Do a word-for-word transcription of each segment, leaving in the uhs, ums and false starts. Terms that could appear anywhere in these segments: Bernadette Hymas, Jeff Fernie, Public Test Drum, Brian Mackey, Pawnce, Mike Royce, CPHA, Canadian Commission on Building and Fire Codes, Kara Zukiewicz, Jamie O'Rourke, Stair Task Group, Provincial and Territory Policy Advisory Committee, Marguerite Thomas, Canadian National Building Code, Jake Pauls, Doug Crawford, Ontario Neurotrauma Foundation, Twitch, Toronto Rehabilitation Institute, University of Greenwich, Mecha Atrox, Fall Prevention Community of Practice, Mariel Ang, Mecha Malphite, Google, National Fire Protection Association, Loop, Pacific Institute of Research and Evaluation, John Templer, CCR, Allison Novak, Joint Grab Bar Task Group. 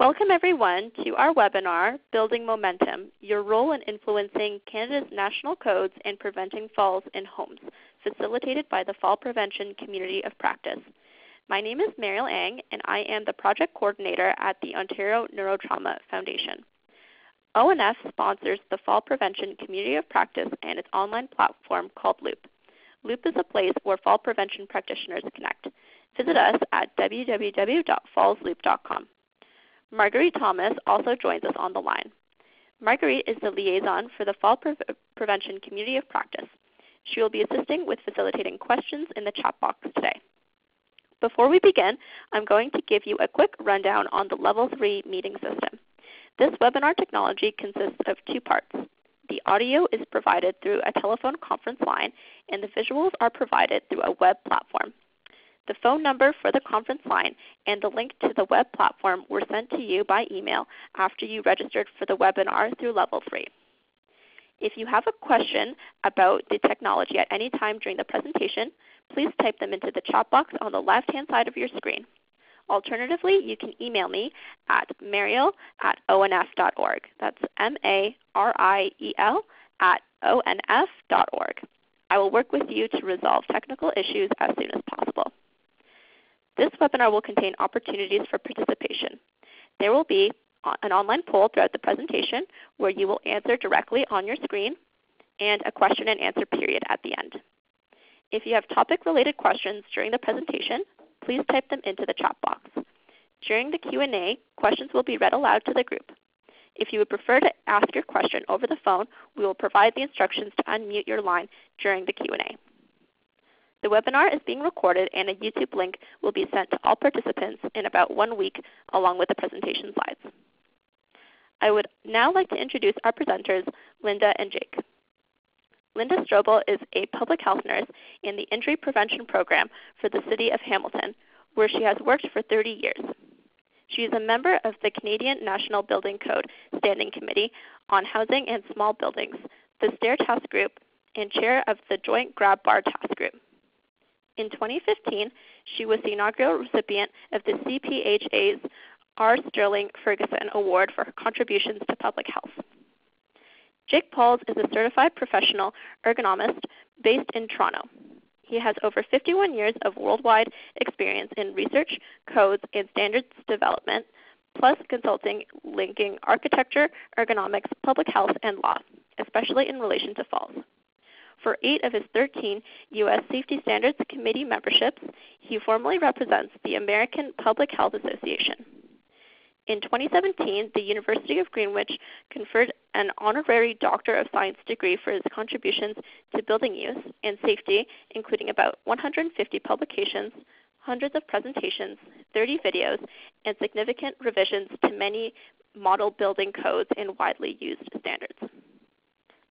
Welcome everyone to our webinar, Building Momentum, Your Role in Influencing Canada's National Codes and Preventing Falls in Homes, facilitated by the Fall Prevention Community of Practice. My name is Mariel Ang, and I am the Project Coordinator at the Ontario Neurotrauma Foundation. O N F sponsors the Fall Prevention Community of Practice and its online platform called Loop. Loop is a place where fall prevention practitioners connect. Visit us at w w w dot falls loop dot com. Marguerite Thomas also joins us on the line. Marguerite is the liaison for the Fall Pre- Prevention Community of Practice. She will be assisting with facilitating questions in the chat box today. Before we begin, I'm going to give you a quick rundown on the Level three meeting system. This webinar technology consists of two parts. The audio is provided through a telephone conference line, and the visuals are provided through a web platform. The phone number for the conference line and the link to the web platform were sent to you by email after you registered for the webinar through Level three. If you have a question about the technology at any time during the presentation, please type them into the chat box on the left-hand side of your screen. Alternatively, you can email me at mariel at o n f dot org. That's M A R I E L at O N F dot org. I will work with you to resolve technical issues as soon as possible. This webinar will contain opportunities for participation. There will be an online poll throughout the presentation where you will answer directly on your screen, and a question and answer period at the end. If you have topic-related questions during the presentation, please type them into the chat box. During the Q and A, questions will be read aloud to the group. If you would prefer to ask your question over the phone, we will provide the instructions to unmute your line during the Q and A. The webinar is being recorded, and a YouTube link will be sent to all participants in about one week along with the presentation slides. I would now like to introduce our presenters, Linda and Jake. Linda Strobel is a public health nurse in the injury prevention program for the City of Hamilton, where she has worked for thirty years. She is a member of the Canadian National Building Code Standing Committee on Housing and Small Buildings, the Stair Task Group, and chair of the Joint Grab Bar Task Group. In twenty fifteen, she was the inaugural recipient of the C P H A's R. Sterling Ferguson Award for her contributions to public health. Jake Pauls is a certified professional ergonomist based in Toronto. He has over fifty-one years of worldwide experience in research, codes, and standards development, plus consulting linking architecture, ergonomics, public health, and law, especially in relation to falls. For eight of his thirteen U S Safety Standards Committee memberships, he formally represents the American Public Health Association. In twenty seventeen, the University of Greenwich conferred an honorary Doctor of Science degree for his contributions to building use and safety, including about one hundred fifty publications, hundreds of presentations, thirty videos, and significant revisions to many model building codes and widely used standards.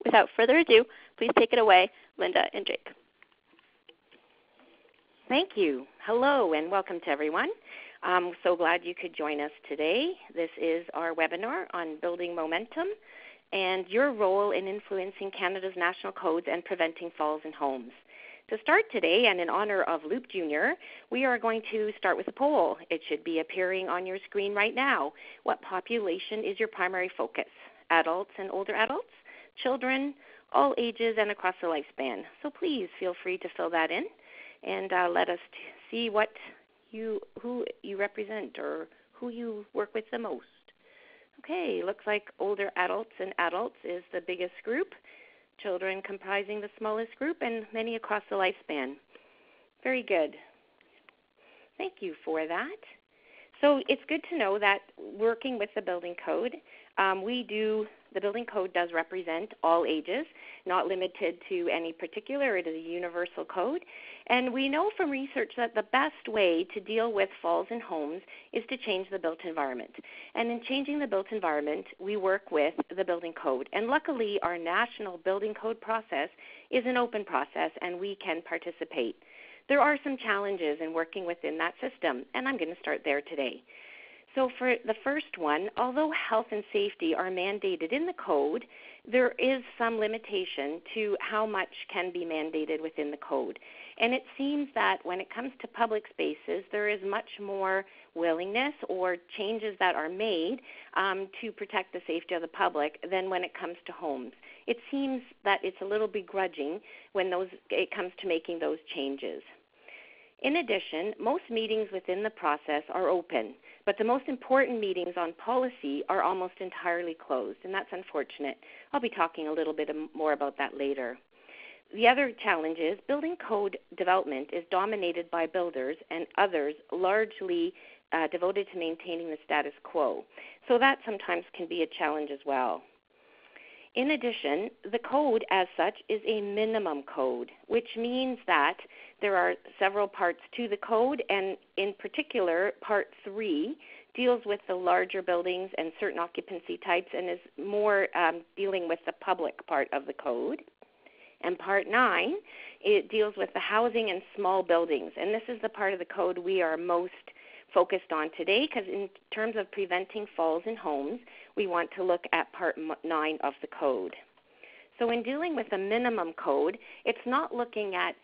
Without further ado, please take it away, Linda and Jake. Thank you. Hello, and welcome to everyone. I'm so glad you could join us today. This is our webinar on Building Momentum and your role in influencing Canada's national codes and preventing falls in homes. To start today, and in honor of Loop Junior, we are going to start with a poll. It should be appearing on your screen right now. What population is your primary focus? Adults and older adults? Children, all ages, and across the lifespan. So please feel free to fill that in, and uh, let us t- see what you, who you represent or who you work with the most. Okay, looks like older adults and adults is the biggest group, children comprising the smallest group, and many across the lifespan. Very good. Thank you for that. So it's good to know that working with the building code, um, we do the building code does represent all ages, not limited to any particular. It is a universal code. And we know from research that the best way to deal with falls in homes is to change the built environment. And in changing the built environment, we work with the building code. And luckily, our national building code process is an open process, and we can participate. There are some challenges in working within that system, and I'm going to start there today. So for the first one, although health and safety are mandated in the code, there is some limitation to how much can be mandated within the code. And it seems that when it comes to public spaces, there is much more willingness or changes that are made um, to protect the safety of the public than when it comes to homes. It seems that it's a little begrudging when those, it comes to making those changes. In addition, most meetings within the process are open, but the most important meetings on policy are almost entirely closed, and that's unfortunate. I'll be talking a little bit more about that later. The other challenge is building code development is dominated by builders and others largely uh, devoted to maintaining the status quo, so that sometimes can be a challenge as well. In addition, the code as such is a minimum code, which means that there are several parts to the code, and in particular, part three deals with the larger buildings and certain occupancy types and is more um, dealing with the public part of the code. And part nine, it deals with the housing and small buildings, and this is the part of the code we are most focused on today, because in terms of preventing falls in homes, we want to look at part nine of the code. So in dealing with the minimum code, it's not looking at,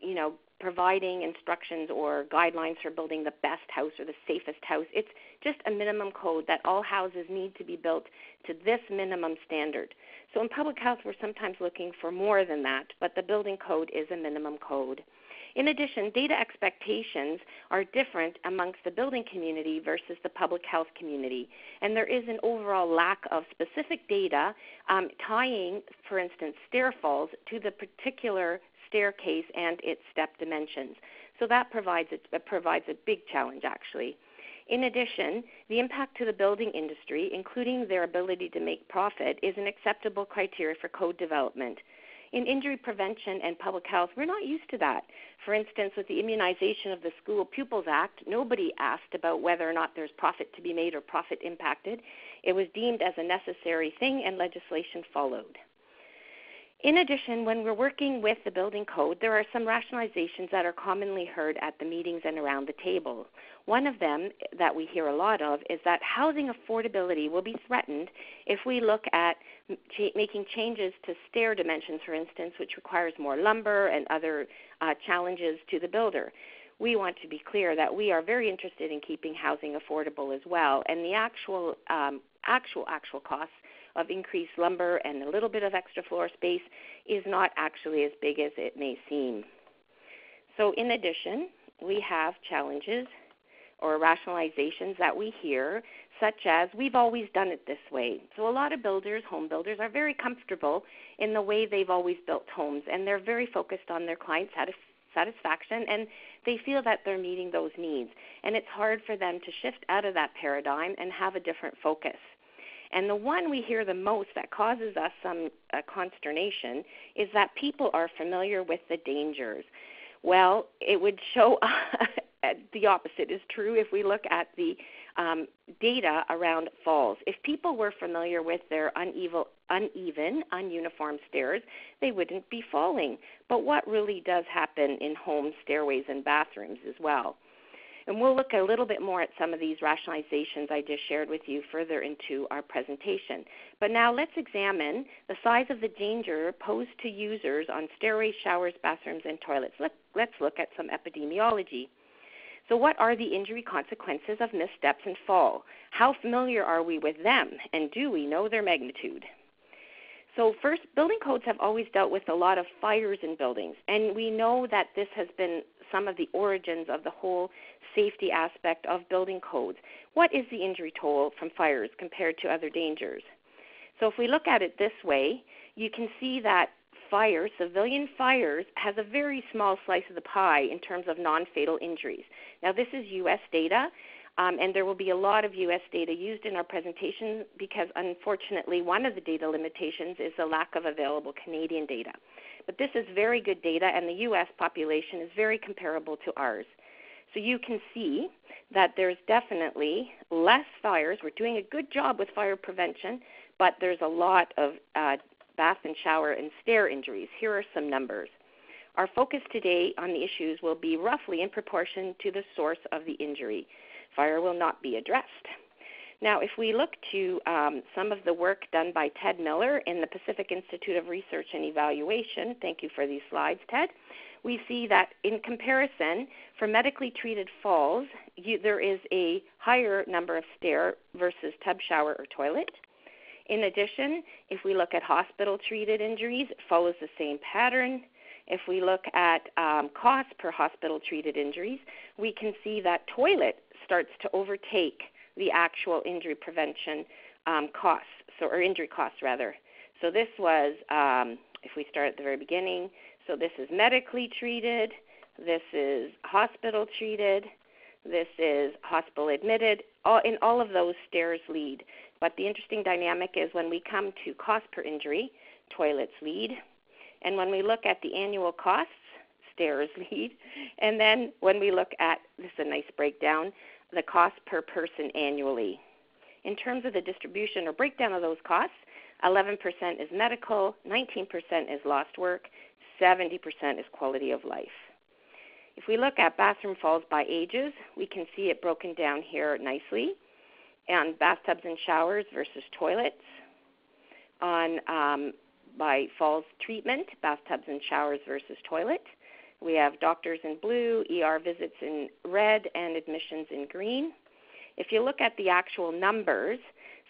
you know, providing instructions or guidelines for building the best house or the safest house. It's just a minimum code that all houses need to be built to this minimum standard. So in public health, we're sometimes looking for more than that, but the building code is a minimum code. In addition, data expectations are different amongst the building community versus the public health community, and there is an overall lack of specific data um, tying, for instance, stair falls to the particular staircase and its step dimensions. So that provides a, provides a big challenge, actually. In addition, the impact to the building industry, including their ability to make profit, is an acceptable criteria for code development. In injury prevention and public health, we're not used to that. For instance, with the immunization of the School Pupils Act, nobody asked about whether or not there's profit to be made or profit impacted. It was deemed as a necessary thing, and legislation followed. In addition, when we're working with the building code, there are some rationalizations that are commonly heard at the meetings and around the table. One of them that we hear a lot of is that housing affordability will be threatened if we look at ch- making changes to stair dimensions, for instance, which requires more lumber and other uh, challenges to the builder. We want to be clear that we are very interested in keeping housing affordable as well, and the actual, um, actual, actual costs of increased lumber and a little bit of extra floor space is not actually as big as it may seem. So in addition, we have challenges or rationalizations that we hear, such as, we've always done it this way. So a lot of builders, home builders, are very comfortable in the way they've always built homes, and they're very focused on their client satisfaction, and they feel that they're meeting those needs. And it's hard for them to shift out of that paradigm and have a different focus. And the one we hear the most that causes us some uh, consternation is that people are familiar with the dangers. Well, it would show the opposite is true if we look at the um, data around falls. If people were familiar with their uneven, uneven, ununiform stairs, they wouldn't be falling. But what really does happen in homes, stairways, and bathrooms as well? And we'll look a little bit more at some of these rationalizations I just shared with you further into our presentation. But now let's examine the size of the danger posed to users on stairways, showers, bathrooms, and toilets. Let's look at some epidemiology. So what are the injury consequences of missteps and fall? How familiar are we with them, and do we know their magnitude? So first, building codes have always dealt with a lot of fires in buildings, and we know that this has been some of the origins of the whole safety aspect of building codes. What is the injury toll from fires compared to other dangers? So if we look at it this way, you can see that fire, civilian fires, has a very small slice of the pie in terms of non-fatal injuries. Now this is U S data, um, and there will be a lot of U S data used in our presentation because unfortunately one of the data limitations is the lack of available Canadian data. But this is very good data, and the U S population is very comparable to ours. So you can see that there's definitely less fires. We're doing a good job with fire prevention, but there's a lot of uh, bath and shower and stair injuries. Here are some numbers. Our focus today on the issues will be roughly in proportion to the source of the injury. Fire will not be addressed. Now, if we look to um, some of the work done by Ted Miller in the Pacific Institute of Research and Evaluation, thank you for these slides, Ted, we see that in comparison, for medically treated falls, you, there is a higher number of stair versus tub, shower, or toilet. In addition, if we look at hospital-treated injuries, it follows the same pattern. If we look at um, cost per hospital-treated injuries, we can see that toilet starts to overtake the actual injury prevention um, costs, so, or injury costs rather. So this was, um, if we start at the very beginning, so this is medically treated, this is hospital-treated, this is hospital-admitted. All, in all of those, stairs lead. But the interesting dynamic is when we come to cost per injury, toilets lead. And when we look at the annual costs, stairs lead. And then when we look at, this is a nice breakdown, the cost per person annually. In terms of the distribution or breakdown of those costs, eleven percent is medical, nineteen percent is lost work, seventy percent is quality of life. If we look at bathroom falls by ages, we can see it broken down here nicely. On bathtubs and showers versus toilets, on um, by falls treatment, bathtubs and showers versus toilet. We have doctors in blue, E R visits in red, and admissions in green. If you look at the actual numbers,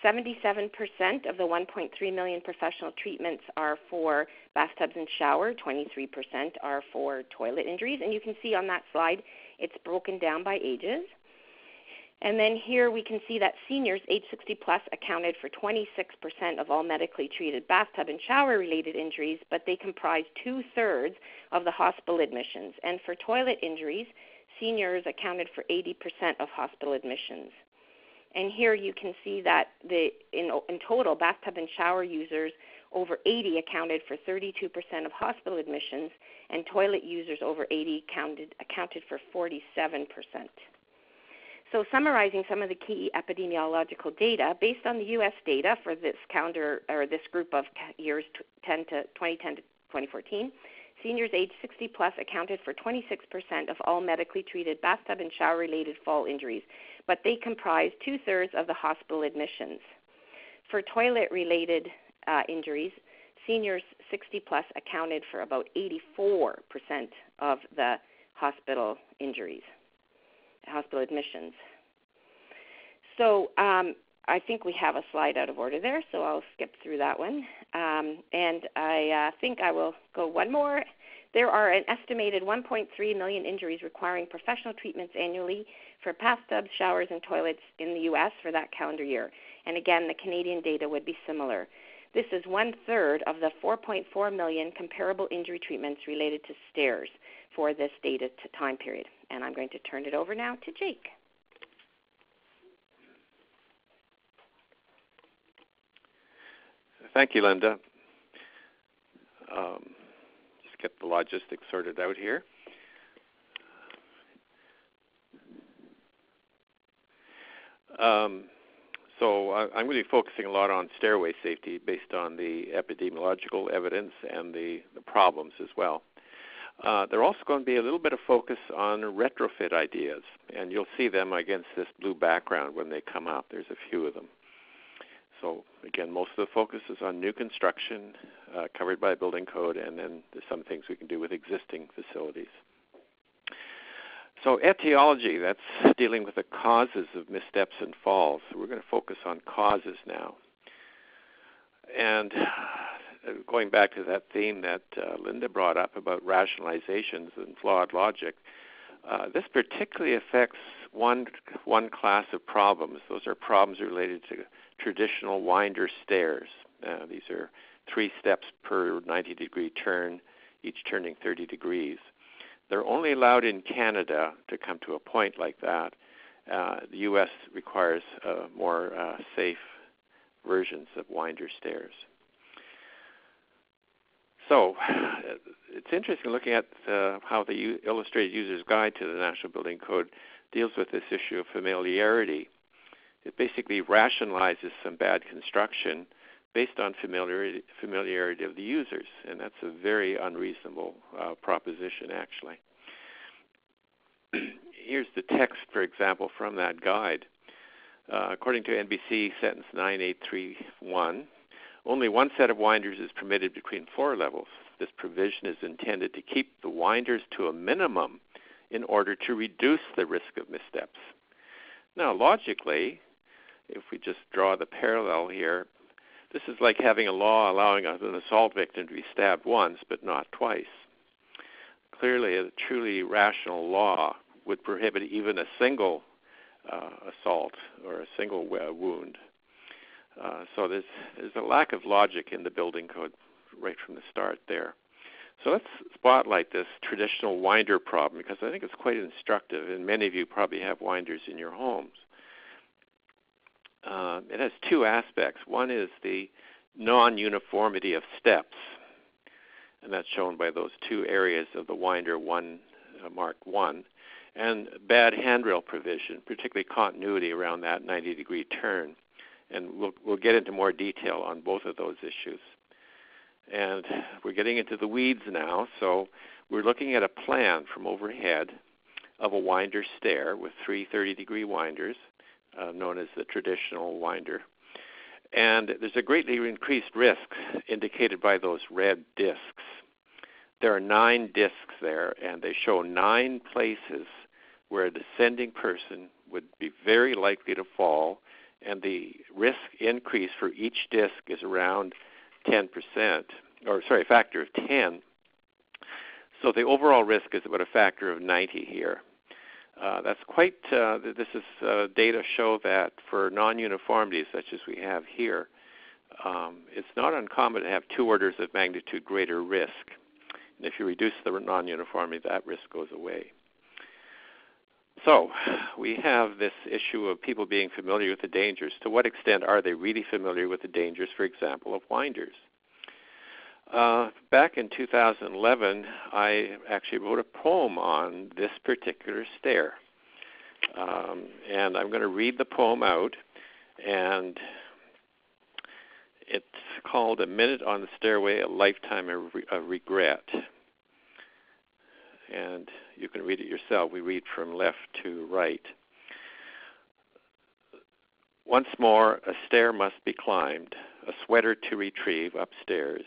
seventy-seven percent of the one point three million professional treatments are for bathtubs and shower, twenty-three percent are for toilet injuries. And you can see on that slide, it's broken down by ages. And then here we can see that seniors age sixty plus accounted for twenty-six percent of all medically treated bathtub and shower-related injuries, but they comprise two-thirds of the hospital admissions. And for toilet injuries, seniors accounted for eighty percent of hospital admissions. And here you can see that the, in, in total, bathtub and shower users over eighty accounted for thirty-two percent of hospital admissions, and toilet users over eighty counted, accounted for forty-seven percent. So summarizing some of the key epidemiological data, based on the U S data for this calendar or this group of years twenty ten to twenty fourteen, seniors age sixty plus accounted for twenty-six percent of all medically treated bathtub and shower-related fall injuries, but they comprise two-thirds of the hospital admissions. For toilet-related uh, injuries, seniors sixty plus accounted for about eighty-four percent of the hospital injuries. Hospital admissions. So um, I think we have a slide out of order there, so I'll skip through that one. Um, and I uh, think I will go one more. There are an estimated one point three million injuries requiring professional treatments annually for bathtubs, showers, and toilets in the U S for that calendar year. And again, the Canadian data would be similar. This is one-third of the four point four million comparable injury treatments related to stairs for this data time period. And I'm going to turn it over now to Jake. Thank you, Linda. Um, just get the logistics sorted out here. Um, so I, I'm going to be focusing a lot on stairway safety based on the epidemiological evidence and the, the problems as well. Uh, there are also going to be a little bit of focus on retrofit ideas, and you'll see them against this blue background when they come up. There's a few of them. So again, most of the focus is on new construction uh, covered by building code, and then there's some things we can do with existing facilities. So etiology, that's dealing with the causes of missteps and falls. So we're going to focus on causes now. And going back to that theme that uh, Linda brought up about rationalizations and flawed logic, uh, this particularly affects one, one class of problems. Those are problems related to traditional winder stairs. Uh, these are three steps per ninety degree turn, each turning thirty degrees. They're only allowed in Canada to come to a point like that. Uh, the U S requires uh, more uh, safe versions of winder stairs. So it's interesting looking at uh, how the U Illustrated User's Guide to the National Building Code deals with this issue of familiarity. It basically rationalizes some bad construction based on familiarity, familiarity of the users, and that's a very unreasonable uh, proposition, actually. Here's the text, for example, from that guide. Uh, according to N B C sentence nine eight three one, only one set of winders is permitted between floor levels. this provision is intended to keep the winders to a minimum in order to reduce the risk of missteps. Now, logically, if we just draw the parallel here, this is like having a law allowing an assault victim to be stabbed once but not twice. Clearly, a truly rational law would prohibit even a single uh, assault or a single uh, wound. Uh, so there's, there's a lack of logic in the building code right from the start there. So let's spotlight this traditional winder problem because I think it's quite instructive, and many of you probably have winders in your homes. Uh, it has two aspects. One is the non-uniformity of steps, and that's shown by those two areas of the winder, one uh, marked one, and bad handrail provision, particularly continuity around that ninety-degree turn. And we'll, we'll get into more detail on both of those issues. And we're getting into the weeds now, so we're looking at a plan from overhead of a winder stair with three thirty-degree winders, uh, known as the traditional winder. And there's a greatly increased risk indicated by those red discs. There are nine discs there, and they show nine places where a descending person would be very likely to fall, and the risk increase for each disc is around ten percent, or sorry, a factor of ten. So the overall risk is about a factor of ninety here. Uh, that's quite, uh, this is uh, data show that for non-uniformities such as we have here, um, it's not uncommon to have two orders of magnitude greater risk. And if you reduce the non-uniformity, that risk goes away. So we have this issue of people being familiar with the dangers. To what extent are they really familiar with the dangers, for example, of winders? Uh, back in two thousand eleven, I actually wrote a poem on this particular stair. Um, and I'm going to read the poem out. And it's called A Minute on the Stairway, A Lifetime of, Re- of Regret. And you can read it yourself. We read from left to right. Once more, a stair must be climbed, a sweater to retrieve upstairs.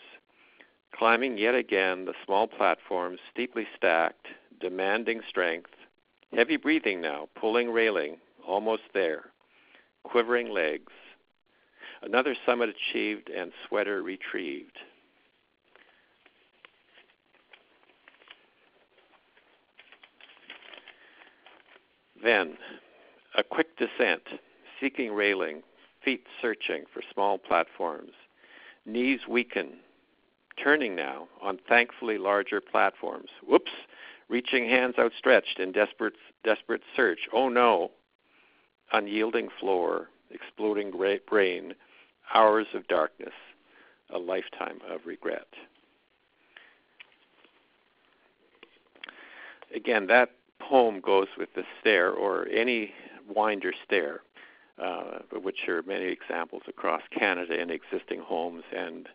Climbing yet again the small platforms, steeply stacked, demanding strength. Heavy breathing now, pulling railing, almost there. Quivering legs. Another summit achieved and sweater retrieved. Then, a quick descent, seeking railing, feet searching for small platforms, knees weaken, turning now on thankfully larger platforms. Whoops, reaching hands outstretched in desperate, desperate search. Oh no, unyielding floor, exploding brain, hours of darkness, a lifetime of regret. Again, that poem goes with the stair or any winder stair, uh, which are many examples across Canada in existing homes and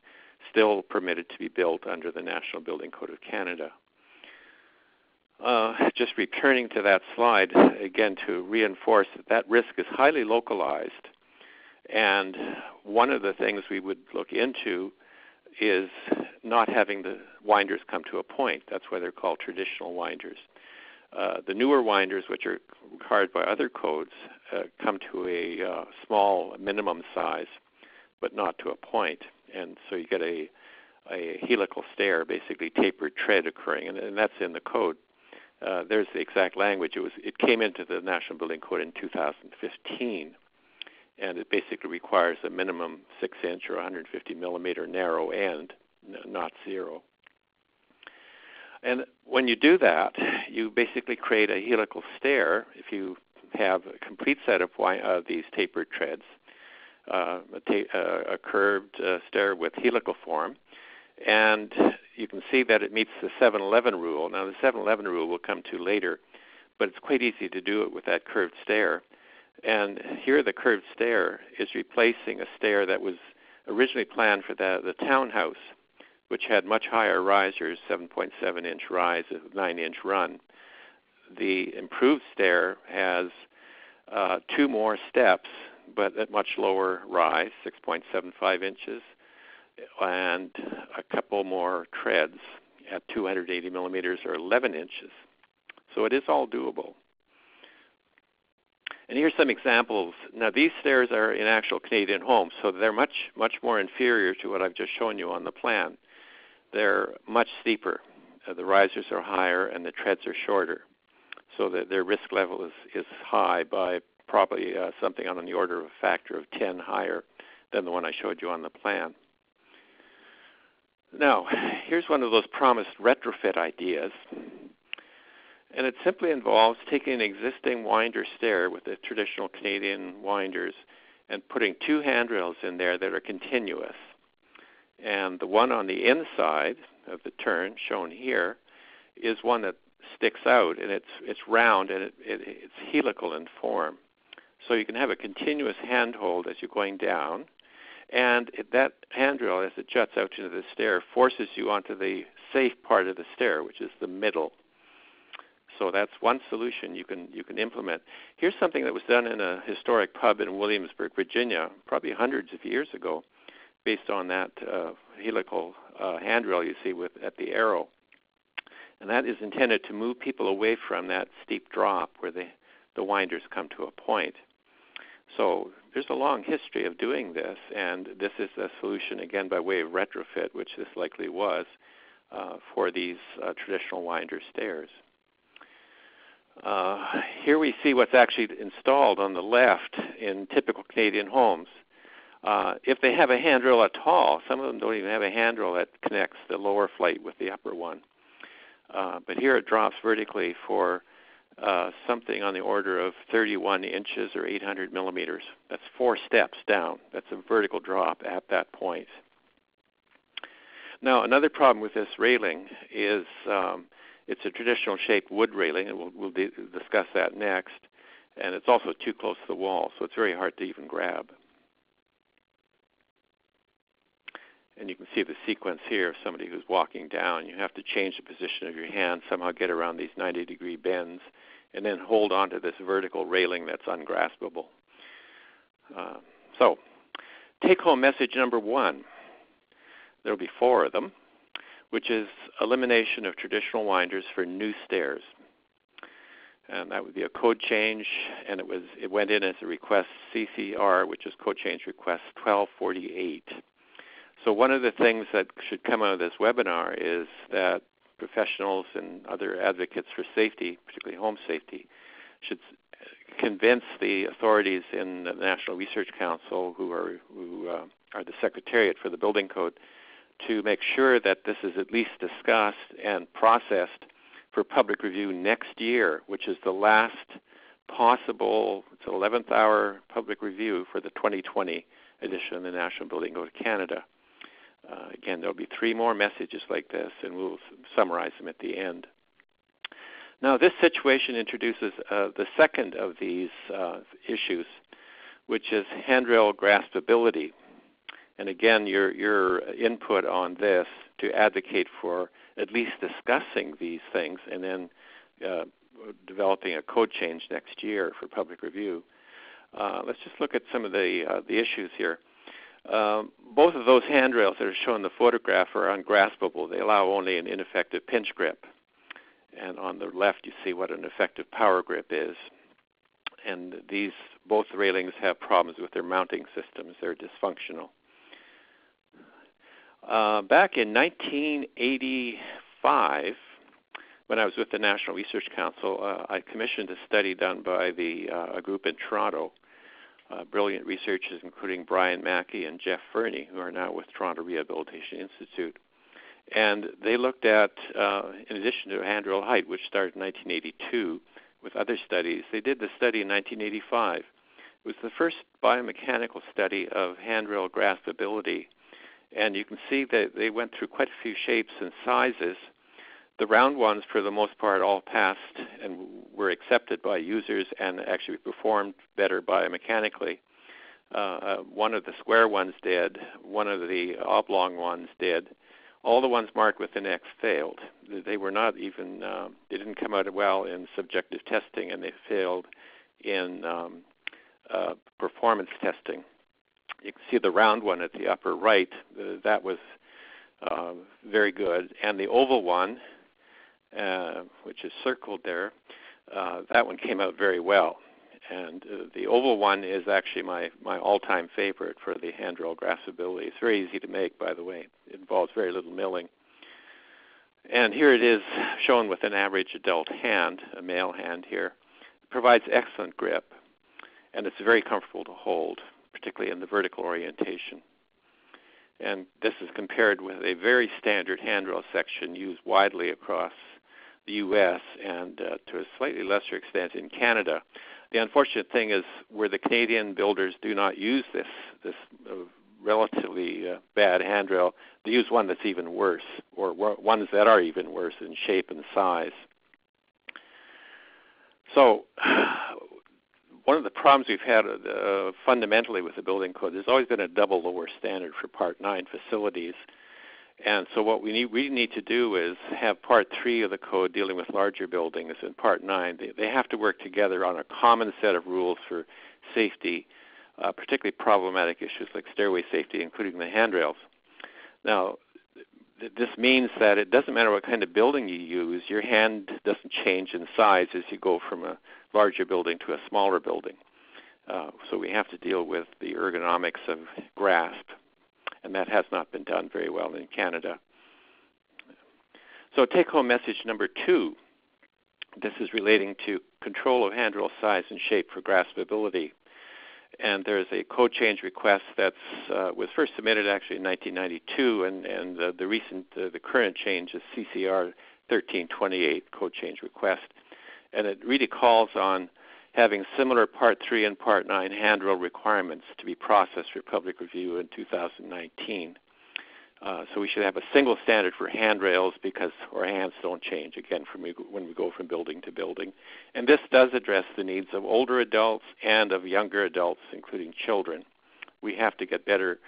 still permitted to be built under the National Building Code of Canada. Uh, just returning to that slide, again, to reinforce that that risk is highly localized, and one of the things we would look into is not having the winders come to a point. That's why they're called traditional winders. Uh, the newer winders, which are required by other codes, uh, come to a uh, small minimum size, but not to a point. And so you get a, a helical stair, basically tapered tread occurring, and, and that's in the code. Uh, there's the exact language. It was, it came into the National Building Code in two thousand fifteen, and it basically requires a minimum six inch or one hundred fifty millimeter narrow end, not zero. And when you do that, you basically create a helical stair. If you have a complete set of uh, these tapered treads, uh, a, ta- uh, a curved uh, stair with helical form, and you can see that it meets the seven eleven rule. Now, the seven eleven rule we'll come to later, but it's quite easy to do it with that curved stair. And here the curved stair is replacing a stair that was originally planned for the, the townhouse, which had much higher risers, seven point seven inch rise, nine inch run. The improved stair has uh, two more steps, but at much lower rise, six point seven five inches, and a couple more treads at two hundred eighty millimeters or eleven inches. So it is all doable. And here's some examples. Now these stairs are in actual Canadian homes, so they're much, much more inferior to what I've just shown you on the plan. They're much steeper. Uh, the risers are higher and the treads are shorter. So that their risk level is, is high by probably uh, something on the order of a factor of ten higher than the one I showed you on the plan. Now, here's one of those promised retrofit ideas. And it simply involves taking an existing winder stair with the traditional Canadian winders and putting two handrails in there that are continuous. And the one on the inside of the turn, shown here, is one that sticks out, and it's, it's round, and it, it, it's helical in form. So you can have a continuous handhold as you're going down, and it, that handrail, as it juts out into the stair, forces you onto the safe part of the stair, which is the middle. So that's one solution you can, you can implement. Here's something that was done in a historic pub in Williamsburg, Virginia, probably hundreds of years ago, based on that uh, helical uh, handrail you see with, at the arrow. And that is intended to move people away from that steep drop where the, the winders come to a point. So there's a long history of doing this, and this is a solution, again, by way of retrofit, which this likely was, uh, for these uh, traditional winder stairs. Uh, here we see what's actually installed on the left in typical Canadian homes. Uh, if they have a handrail at all, some of them don't even have a handrail that connects the lower flight with the upper one. Uh, but here it drops vertically for uh, something on the order of thirty-one inches or eight hundred millimeters. That's four steps down. That's a vertical drop at that point. Now another problem with this railing is um, it's a traditional shaped wood railing, and we'll, we'll discuss that next. And it's also too close to the wall, so it's very hard to even grab. And you can see the sequence here of somebody who's walking down. You have to change the position of your hand, somehow get around these ninety degree bends, and then hold on to this vertical railing that's ungraspable. Uh, so take-home message number one, there will be four of them, which is elimination of traditional winders for new stairs. And that would be a code change, and it, was, it went in as a request C C R, which is code change request twelve forty-eight. So one of the things that should come out of this webinar is that professionals and other advocates for safety, particularly home safety, should convince the authorities in the National Research Council, who are, who, uh, are the Secretariat for the Building Code, to make sure that this is at least discussed and processed for public review next year, which is the last possible, it's an eleventh hour public review for the twenty twenty edition of the National Building Code of Canada. Uh, again, there will be three more messages like this, and we'll summarize them at the end. Now, this situation introduces uh, the second of these uh, issues, which is handrail graspability. And again, your, your input on this to advocate for at least discussing these things and then uh, developing a code change next year for public review. Uh, let's just look at some of the, uh, the issues here. Um, both of those handrails that are shown in the photograph are ungraspable. They allow only an ineffective pinch grip. And on the left, you see what an effective power grip is. And these, both railings have problems with their mounting systems. They're dysfunctional. Uh, back in nineteen eighty-five, when I was with the National Research Council, uh, I commissioned a study done by the, uh, a group in Toronto. Uh, brilliant researchers, including Brian Mackey and Jeff Fernie, who are now with Toronto Rehabilitation Institute. And they looked at, uh, in addition to handrail height, which started in nineteen eighty-two with other studies, they did the study in nineteen eighty-five. It was the first biomechanical study of handrail graspability. And you can see that they went through quite a few shapes and sizes. The round ones, for the most part, all passed and were accepted by users and actually performed better biomechanically. Uh, one of the square ones did. One of the oblong ones did. All the ones marked with an X failed. They were not even, um, they didn't come out well in subjective testing, and they failed in um, uh, performance testing. you can see the round one at the upper right. Uh, that was uh, very good. And the oval one, uh, which is circled there, uh, that one came out very well. And uh, the oval one is actually my, my all-time favorite for the hand-roll graspability. It's very easy to make, by the way. It involves very little milling. And here it is shown with an average adult hand, a male hand here. It provides excellent grip, and it's very comfortable to hold, particularly in the vertical orientation. And this is compared with a very standard handrail section used widely across the U S and uh, to a slightly lesser extent in Canada. The unfortunate thing is where the Canadian builders do not use this, this uh, relatively uh, bad handrail, they use one that's even worse, or ones that are even worse in shape and size. So one of the problems we've had uh, fundamentally with the building code, there's always been a double lower standard for Part nine facilities. And so what we need, we need to do is have Part three of the code dealing with larger buildings and Part nine. They, they have to work together on a common set of rules for safety, uh, particularly problematic issues like stairway safety, including the handrails. Now, th this means that it doesn't matter what kind of building you use, your hand doesn't change in size as you go from a larger building to a smaller building. Uh, so we have to deal with the ergonomics of grasp. And that has not been done very well in Canada. So take-home message number two, this is relating to control of handrail size and shape for graspability. And there's a code change request that uh, was first submitted actually in nineteen ninety-two, and, and uh, the recent, uh, the current change is C C R thirteen twenty-eight, code change request. And it really calls on having similar Part three and Part nine handrail requirements to be processed for public review in two thousand nineteen. Uh, so we should have a single standard for handrails because our hands don't change, again, from we, when we go from building to building. And this does address the needs of older adults and of younger adults, including children. We have to get better,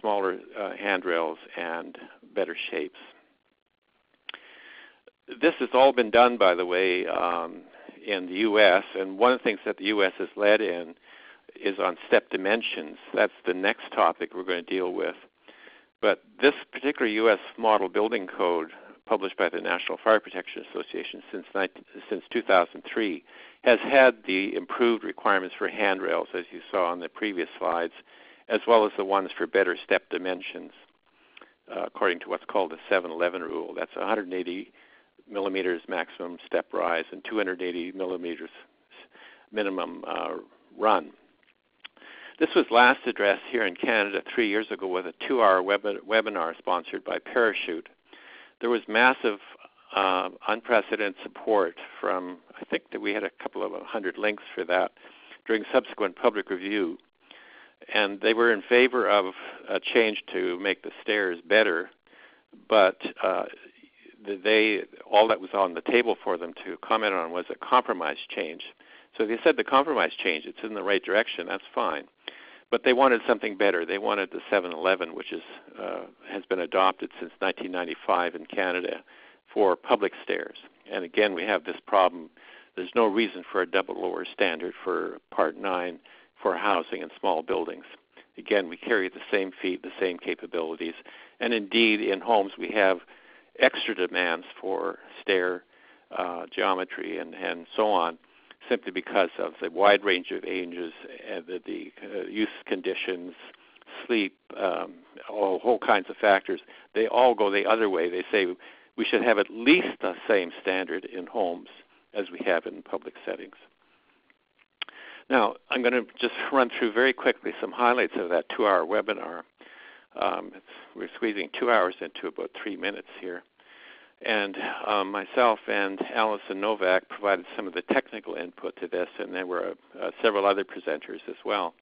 smaller uh, handrails and better shapes. This has all been done, by the way, um, in the U S, and one of the things that the U S has led in is on step dimensions. That's the next topic we're going to deal with. But this particular U S model building code, published by the National Fire Protection Association since, nineteen, since two thousand three, has had the improved requirements for handrails, as you saw on the previous slides, as well as the ones for better step dimensions, uh, according to what's called the seven eleven rule. That's one hundred eighty millimeters maximum step rise and two hundred eighty millimeters minimum uh, run. This was last addressed here in Canada three years ago with a two-hour web webinar sponsored by Parachute. There was massive, uh, unprecedented support from, I think that we had a couple of hundred links for that during subsequent public review. And they were in favor of a change to make the stairs better, but uh, They, all that was on the table for them to comment on was a compromise change. So they said the compromise change, it's in the right direction, that's fine. But they wanted something better. They wanted the seven eleven, which is, uh, has been adopted since nineteen ninety-five in Canada for public stairs. And again, we have this problem. There's no reason for a double lower standard for Part nine for housing and small buildings. Again, we carry the same feet, the same capabilities. And indeed, in homes we have extra demands for stair uh, geometry and, and so on, simply because of the wide range of ages, and the, the uh, use conditions, sleep, um, all whole kinds of factors. They all go the other way. They say we should have at least the same standard in homes as we have in public settings. Now, I'm going to just run through very quickly some highlights of that two-hour webinar. Um, it's, we're squeezing two hours into about three minutes here. And um, myself and Allison Novak provided some of the technical input to this, and there were uh, several other presenters as well.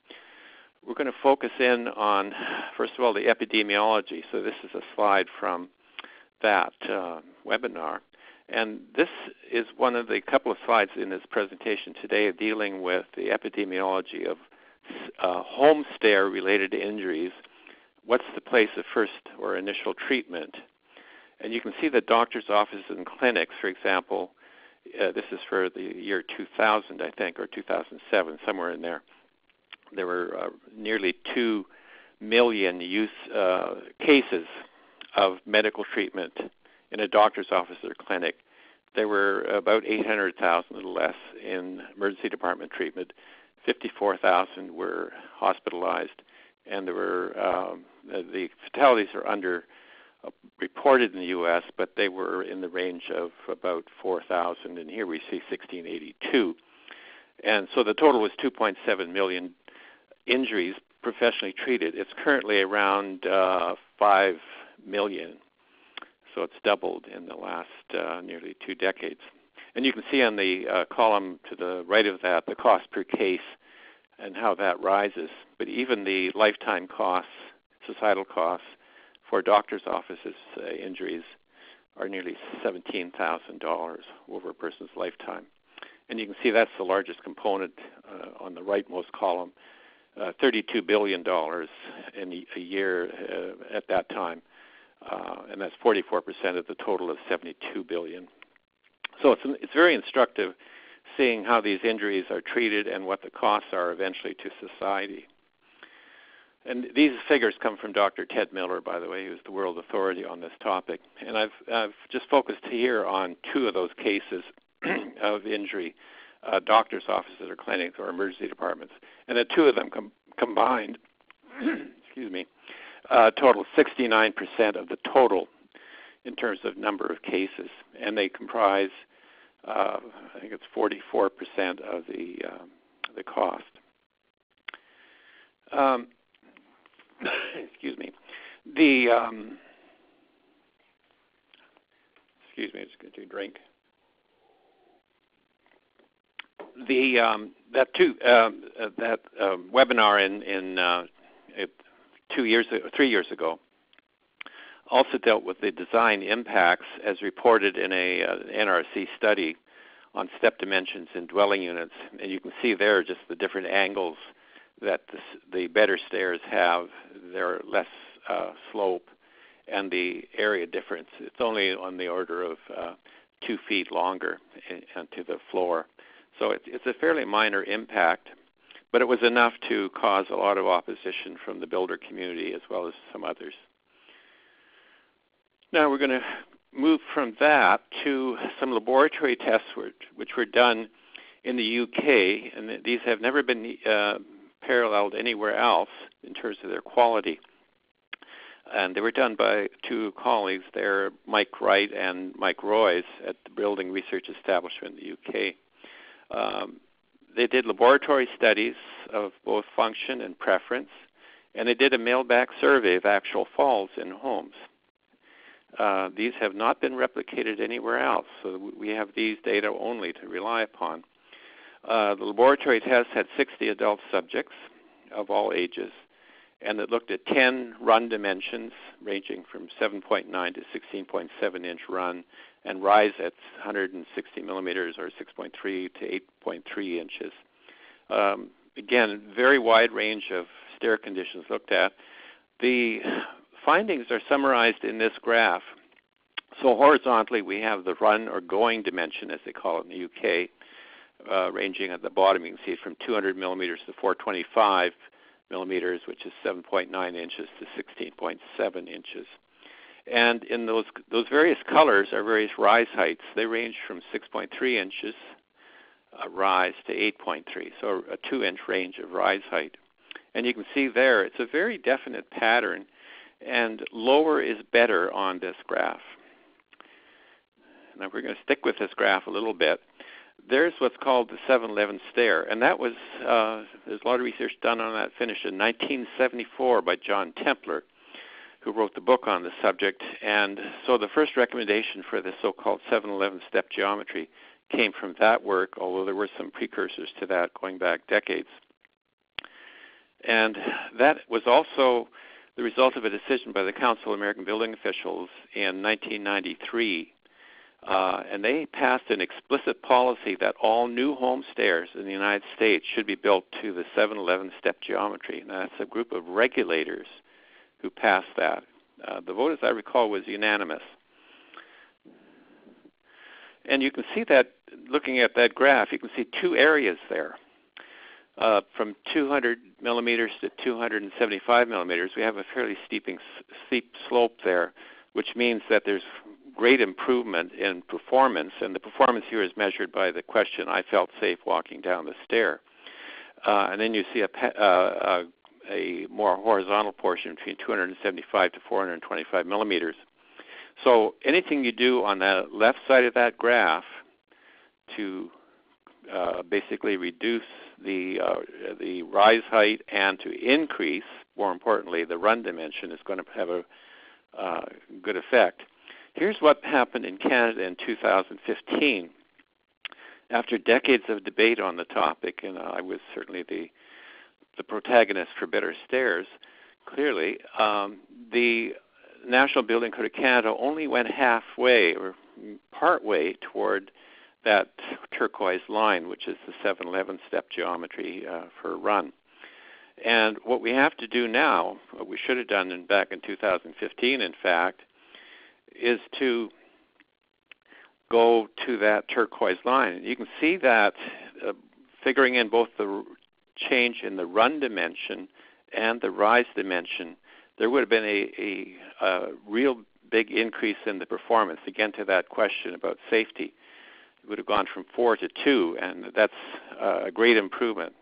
We're going to focus in on, first of all, the epidemiology. So this is a slide from that uh, webinar. And this is one of the couple of slides in this presentation today dealing with the epidemiology of uh, home stair-related injuries. What's the place of first or initial treatment? And you can see the doctor's offices and clinics, for example, uh, this is for the year two thousand, I think, or two thousand seven, somewhere in there. There were uh, nearly two million youth uh, cases of medical treatment in a doctor's office or clinic. There were about eight hundred thousand, a little less, in emergency department treatment. fifty-four thousand were hospitalized, and there were um, the fatalities are under uh, reported in the U S, but they were in the range of about four thousand, and here we see sixteen eighty-two. And so the total was two point seven million injuries professionally treated. It's currently around uh, five million. So it's doubled in the last uh, nearly two decades. And you can see on the uh, column to the right of that, the cost per case and how that rises. But even the lifetime costs, societal costs, for doctors' offices uh, injuries are nearly seventeen thousand dollars over a person's lifetime. And you can see that's the largest component uh, on the rightmost column, uh, thirty-two billion dollars in a year uh, at that time. Uh, and that's forty-four percent of the total of seventy-two billion dollars. So it's, it's very instructive seeing how these injuries are treated and what the costs are eventually to society. And these figures come from Doctor Ted Miller, by the way, who's the world authority on this topic. And I've, I've just focused here on two of those cases of injury, uh, doctor's offices or clinics or emergency departments. And the two of them com combined, excuse me, Uh, total sixty-nine percent of the total in terms of number of cases, and they comprise, uh, I think it's forty-four percent of the um, the cost. Um, excuse me. The um, excuse me. I'm just going to drink. The um, that two um, uh, that uh, webinar in in uh, it, Two years, three years ago, also dealt with the design impacts as reported in a uh, N R C study on step dimensions in dwelling units. And you can see there just the different angles that the, the better stairs have. They're less uh, slope, and the area difference. It's only on the order of uh, two feet longer in, in to the floor. So it, it's a fairly minor impact. But it was enough to cause a lot of opposition from the builder community as well as some others. Now we're going to move from that to some laboratory tests which were done in the U K, and these have never been uh, paralleled anywhere else in terms of their quality. And they were done by two colleagues there, Mike Wright and Mike Royce at the Building Research Establishment in the U K. Um, They did laboratory studies of both function and preference, and they did a mailback survey of actual falls in homes. Uh, these have not been replicated anywhere else, so we have these data only to rely upon. Uh, the laboratory test had sixty adult subjects of all ages, and it looked at ten run dimensions ranging from seven point nine to sixteen point seven inch run, and rise at one hundred sixty millimeters or six point three to eight point three inches. Um, again, very wide range of stair conditions looked at. The findings are summarized in this graph. So horizontally, we have the run or going dimension, as they call it in the U K, uh, ranging at the bottom. You can see it from two hundred millimeters to four twenty-five millimeters, which is seven point nine inches to sixteen point seven inches. And in those, those various colors are various rise heights. They range from six point three inches uh, rise to eight point three, so a two inch range of rise height. And you can see there, it's a very definite pattern, and lower is better on this graph. Now we're going to stick with this graph a little bit. There's what's called the seven eleven stair, and that was, uh, there's a lot of research done on that, finished in nineteen seventy-four by John Templer, who wrote the book on the subject. And so the first recommendation for this so-called seven eleven step geometry came from that work, although there were some precursors to that going back decades. And that was also the result of a decision by the Council of American Building Officials in nineteen ninety-three. Uh, and they passed an explicit policy that all new home stairs in the United States should be built to the seven eleven step geometry. Now, that's a group of regulators who passed that. Uh, the vote, as I recall, was unanimous. And you can see that, looking at that graph, you can see two areas there. uh, from two hundred millimeters to two hundred seventy-five millimeters, we have a fairly steeping, steep slope there, which means that there's great improvement in performance, and the performance here is measured by the question, I felt safe walking down the stair. Uh, and then you see a, uh, a, a more horizontal portion between two hundred seventy-five to four hundred twenty-five millimeters. So anything you do on the left side of that graph to uh, basically reduce the, uh, the rise height and to increase, more importantly, the run dimension is going to have a uh, good effect. Here's what happened in Canada in two thousand fifteen. After decades of debate on the topic, and I was certainly the, the protagonist for Better Stairs, clearly, um, the National Building Code of Canada only went halfway or partway toward that turquoise line, which is the seven eleven step geometry uh, for a run. And what we have to do now, what we should have done in, back in two thousand fifteen, in fact, is to go to that turquoise line. You can see that uh, figuring in both the change in the run dimension and the rise dimension, there would have been a, a, a real big increase in the performance, again to that question about safety. It would have gone from four to two, and that's a great improvement.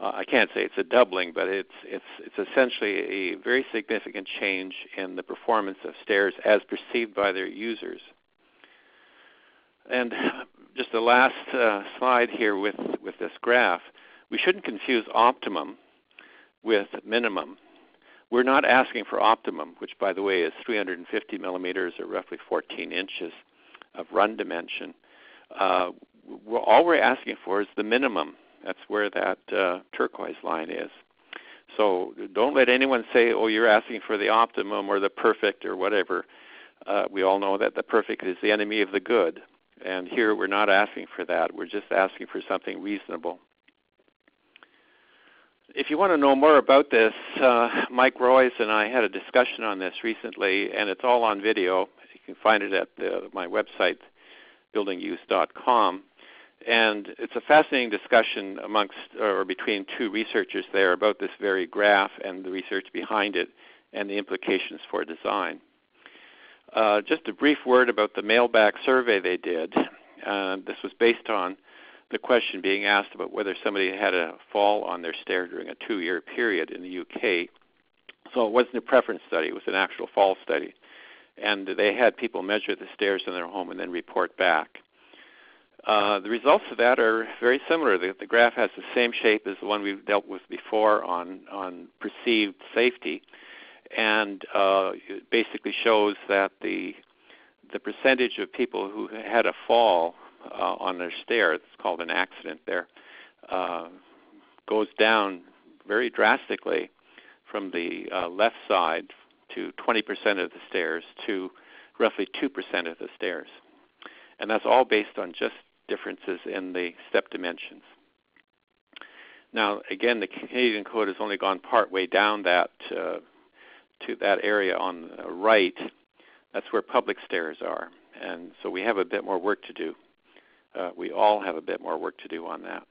Uh, I can't say it's a doubling, but it's, it's, it's essentially a very significant change in the performance of stairs as perceived by their users. And just the last uh, slide here with, with this graph, we shouldn't confuse optimum with minimum. We're not asking for optimum, which by the way is three hundred fifty millimeters or roughly fourteen inches of run dimension. Uh, we're, all we're asking for is the minimum. That's where that uh, turquoise line is. So don't let anyone say, oh, you're asking for the optimum or the perfect or whatever. Uh, we all know that the perfect is the enemy of the good. And here we're not asking for that. We're just asking for something reasonable. If you want to know more about this, uh, Mike Royce and I had a discussion on this recently, and it's all on video. You can find it at the, my website, building use dot com. And it's a fascinating discussion amongst or between two researchers there about this very graph and the research behind it and the implications for design. Uh, just a brief word about the mailback survey they did. Uh, this was based on the question being asked about whether somebody had a fall on their stair during a two-year period in the U K. So it wasn't a preference study, it was an actual fall study. And they had people measure the stairs in their home and then report back. Uh, the results of that are very similar. The, the graph has the same shape as the one we've dealt with before on, on perceived safety. And uh, it basically shows that the, the percentage of people who had a fall uh, on their stair, it's called an accident there, uh, goes down very drastically from the uh, left side to twenty percent of the stairs to roughly two percent of the stairs. And that's all based on just differences in the step dimensions. Now, again, the Canadian Code has only gone part way down that uh, to that area on the right. That's where public stairs are. And so we have a bit more work to do. Uh, we all have a bit more work to do on that.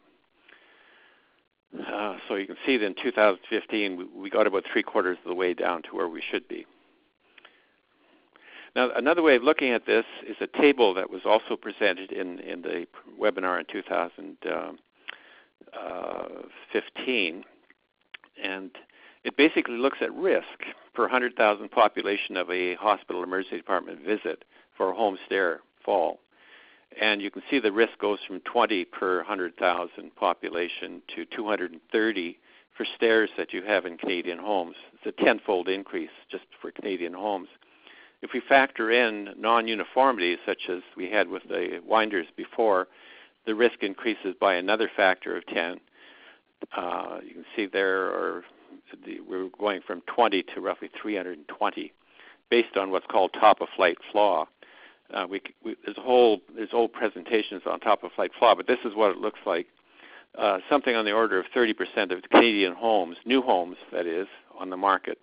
Uh, so you can see that in two thousand fifteen, we, we got about three quarters of the way down to where we should be. Now, another way of looking at this is a table that was also presented in, in the webinar in two thousand fifteen. And it basically looks at risk per one hundred thousand population of a hospital emergency department visit for a home stair fall. And you can see the risk goes from twenty per one hundred thousand population to two hundred thirty for stairs that you have in Canadian homes. It's a tenfold increase just for Canadian homes. If we factor in non-uniformities, such as we had with the winders before, the risk increases by another factor of ten. Uh, you can see there are the, we're going from twenty to roughly three hundred twenty, based on what's called top-of-flight flaw. Uh, we, we, there's whole there's old presentations on top-of-flight flaw, but this is what it looks like. Uh, something on the order of thirty percent of Canadian homes, new homes that is, on the market,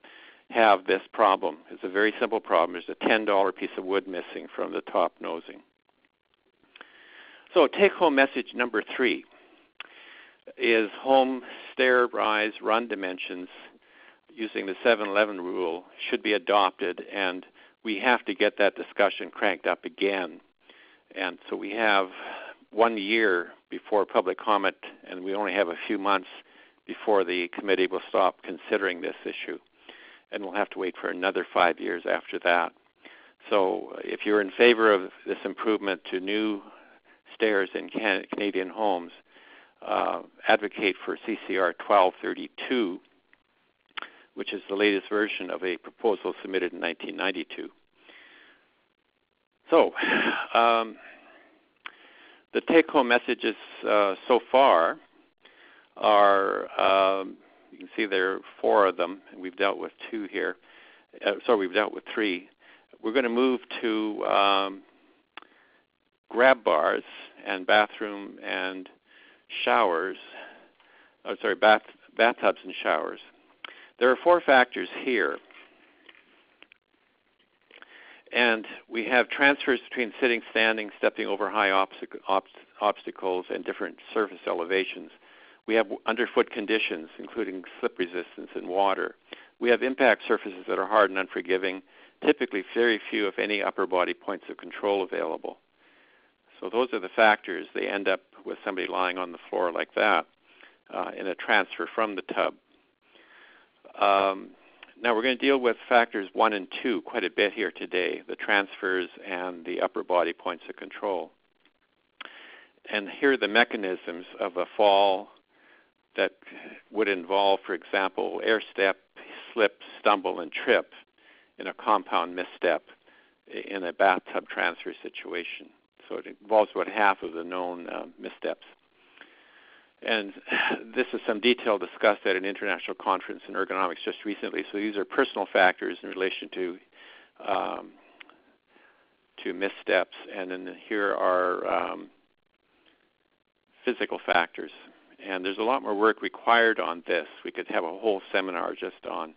have this problem. It's a very simple problem. There's a ten dollar piece of wood missing from the top nosing. So take-home message number three. is home stair rise run dimensions using the seven eleven rule should be adopted, and we have to get that discussion cranked up again. And so we have one year before public comment, and we only have a few months before the committee will stop considering this issue. And we'll have to wait for another five years after that. So if you're in favor of this improvement to new stairs in Can- Canadian homes, uh, advocate for C C R twelve thirty-two, which is the latest version of a proposal submitted in nineteen ninety-two. So um, the take-home messages uh, so far are, um, you can see there are four of them, and we've dealt with two here. Uh, sorry, we've dealt with three. We're going to move to um, grab bars and bathroom and showers, oh, sorry, bath, bathtubs and showers. There are four factors here. And we have transfers between sitting, standing, stepping over high obstac- ob- obstacles and different surface elevations. We have underfoot conditions, including slip resistance and water. We have impact surfaces that are hard and unforgiving, typically very few, if any, upper body points of control available. So those are the factors. They end up with somebody lying on the floor like that uh, in a transfer from the tub. Um, now we're going to deal with factors one and two quite a bit here today, the transfers and the upper body points of control. And here are the mechanisms of a fall that would involve, for example, air step, slip, stumble, and trip in a compound misstep in a bathtub transfer situation. So it involves about half of the known uh, missteps. And this is some detail discussed at an international conference in ergonomics just recently. So these are personal factors in relation to um, to missteps. And then here are um, physical factors. And there's a lot more work required on this. We could have a whole seminar just on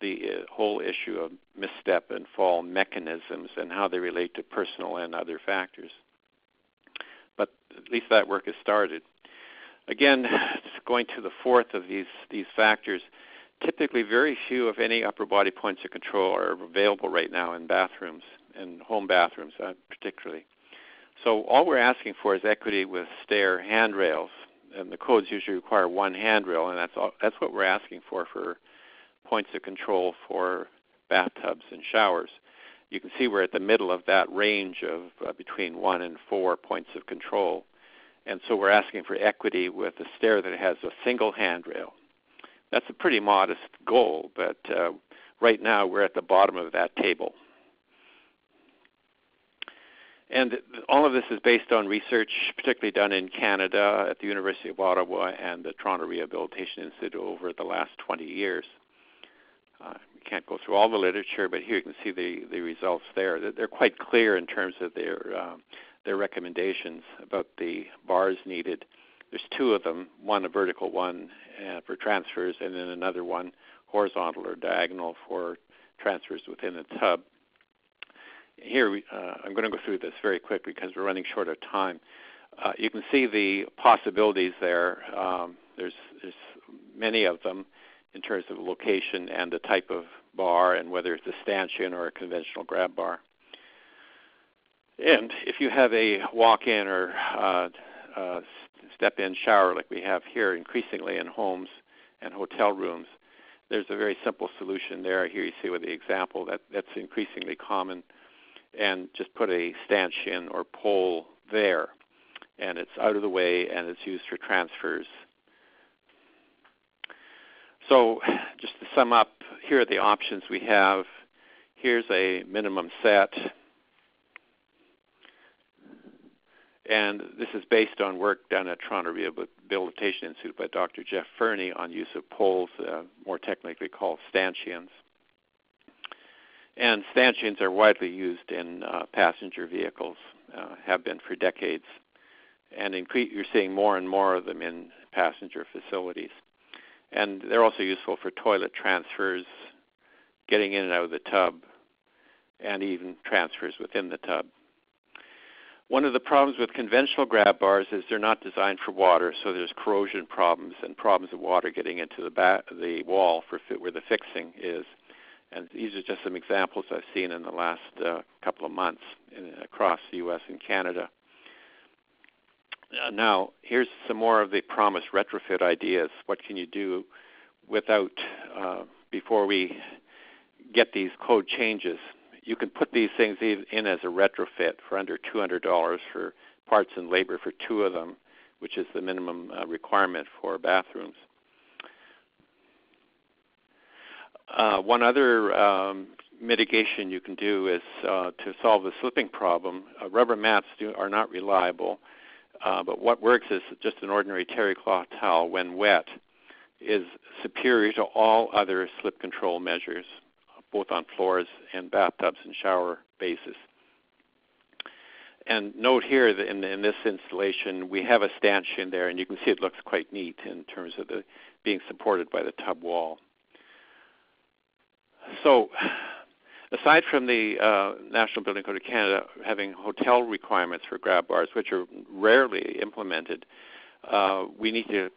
the uh, whole issue of misstep and fall mechanisms and how they relate to personal and other factors. But at least that work has started. Again, going to the fourth of these, these factors, typically very few, if any, upper body points of control are available right now in bathrooms, in home bathrooms uh, particularly. So all we're asking for is equity with stair handrails, and the codes usually require one handrail, and that's, all, that's what we're asking for for points of control for bathtubs and showers. You can see we're at the middle of that range of uh, between one and four points of control. And so we're asking for equity with a stair that has a single handrail. That's a pretty modest goal, but uh, right now we're at the bottom of that table. And all of this is based on research, particularly done in Canada at the University of Ottawa and the Toronto Rehabilitation Institute over the last twenty years. Uh, we can't go through all the literature, but here you can see the, the results there. They're quite clear in terms of their um, their recommendations about the bars needed. There's two of them, one a vertical one uh, for transfers, and then another one horizontal or diagonal for transfers within the tub. Here, we, uh, I'm going to go through this very quickly because we're running short of time. Uh, you can see the possibilities there. Um, there's, there's many of them in terms of location and the type of bar and whether it's a stanchion or a conventional grab bar. And if you have a walk-in or uh, uh, step-in shower like we have here increasingly in homes and hotel rooms, there's a very simple solution there. Here you see with the example that that's increasingly common. And just put a stanchion or pole there. And it's out of the way and it's used for transfers. So just to sum up, here are the options we have. Here's a minimum set. And this is based on work done at Toronto Rehabilitation Institute by Doctor Jeff Fernie on use of poles, uh, more technically called stanchions. And stanchions are widely used in uh, passenger vehicles, uh, have been for decades. And incre- you're seeing more and more of them in passenger facilities. And they're also useful for toilet transfers, getting in and out of the tub, and even transfers within the tub. One of the problems with conventional grab bars is they're not designed for water, so there's corrosion problems and problems of water getting into the back, the wall for fit where the fixing is. And these are just some examples I've seen in the last uh, couple of months in, across the U S and Canada. Uh, now, here's some more of the promised retrofit ideas. What can you do without, uh, before we get these code changes? You can put these things in as a retrofit for under two hundred dollars for parts and labor for two of them, which is the minimum uh, requirement for bathrooms. Uh, one other um, mitigation you can do is uh, to solve the slipping problem. Uh, rubber mats do, are not reliable, uh, but what works is just an ordinary terry cloth towel when wet is superior to all other slip control measures, both on floors and bathtubs and shower bases. And note here that in, in this installation, we have a stanchion there, and you can see it looks quite neat in terms of the being supported by the tub wall. So aside from the uh, National Building Code of Canada having hotel requirements for grab bars, which are rarely implemented, uh, we need to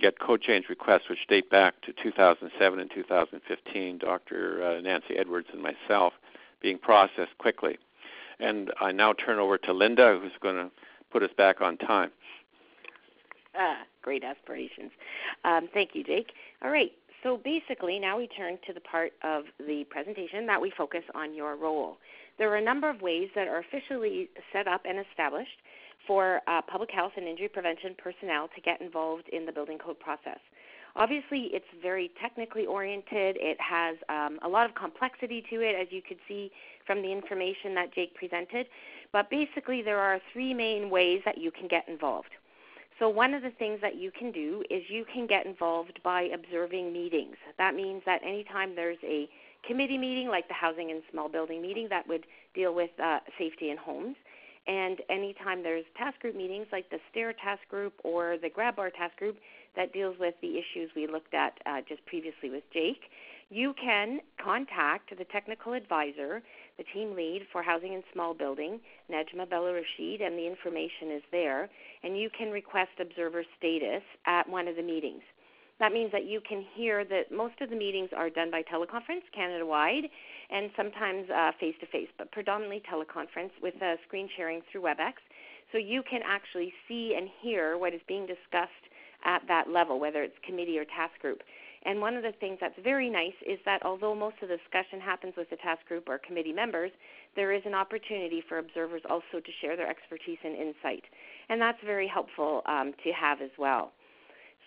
get code change requests which date back to two thousand seven and two thousand fifteen, Doctor Nancy Edwards and myself, being processed quickly. And I now turn over to Linda, who's going to put us back on time. Ah, great aspirations. Um, thank you, Jake. All right, so basically now we turn to the part of the presentation that we focus on your role. There are a number of ways that are officially set up and established for uh, public health and injury prevention personnel to get involved in the building code process. Obviously, it's very technically oriented. It has um, a lot of complexity to it, as you could see from the information that Jake presented. But basically, there are three main ways that you can get involved. So one of the things that you can do is you can get involved by observing meetings. That means that anytime there's a committee meeting, like the Housing and Small Building meeting, that would deal with uh, safety in homes. And anytime there's task group meetings like the Stair Task Group or the Grab Bar Task Group that deals with the issues we looked at uh, just previously with Jake, you can contact the technical advisor, the team lead for Housing and Small Building, Najma Bella-Rashid, and the information is there, and you can request observer status at one of the meetings. That means that you can hear that most of the meetings are done by teleconference Canada-wide and sometimes uh, face-to-face, but predominantly teleconference with uh, screen sharing through WebEx. So you can actually see and hear what is being discussed at that level, whether it's committee or task group. And one of the things that's very nice is that although most of the discussion happens with the task group or committee members, there is an opportunity for observers also to share their expertise and insight. And that's very helpful um, to have as well.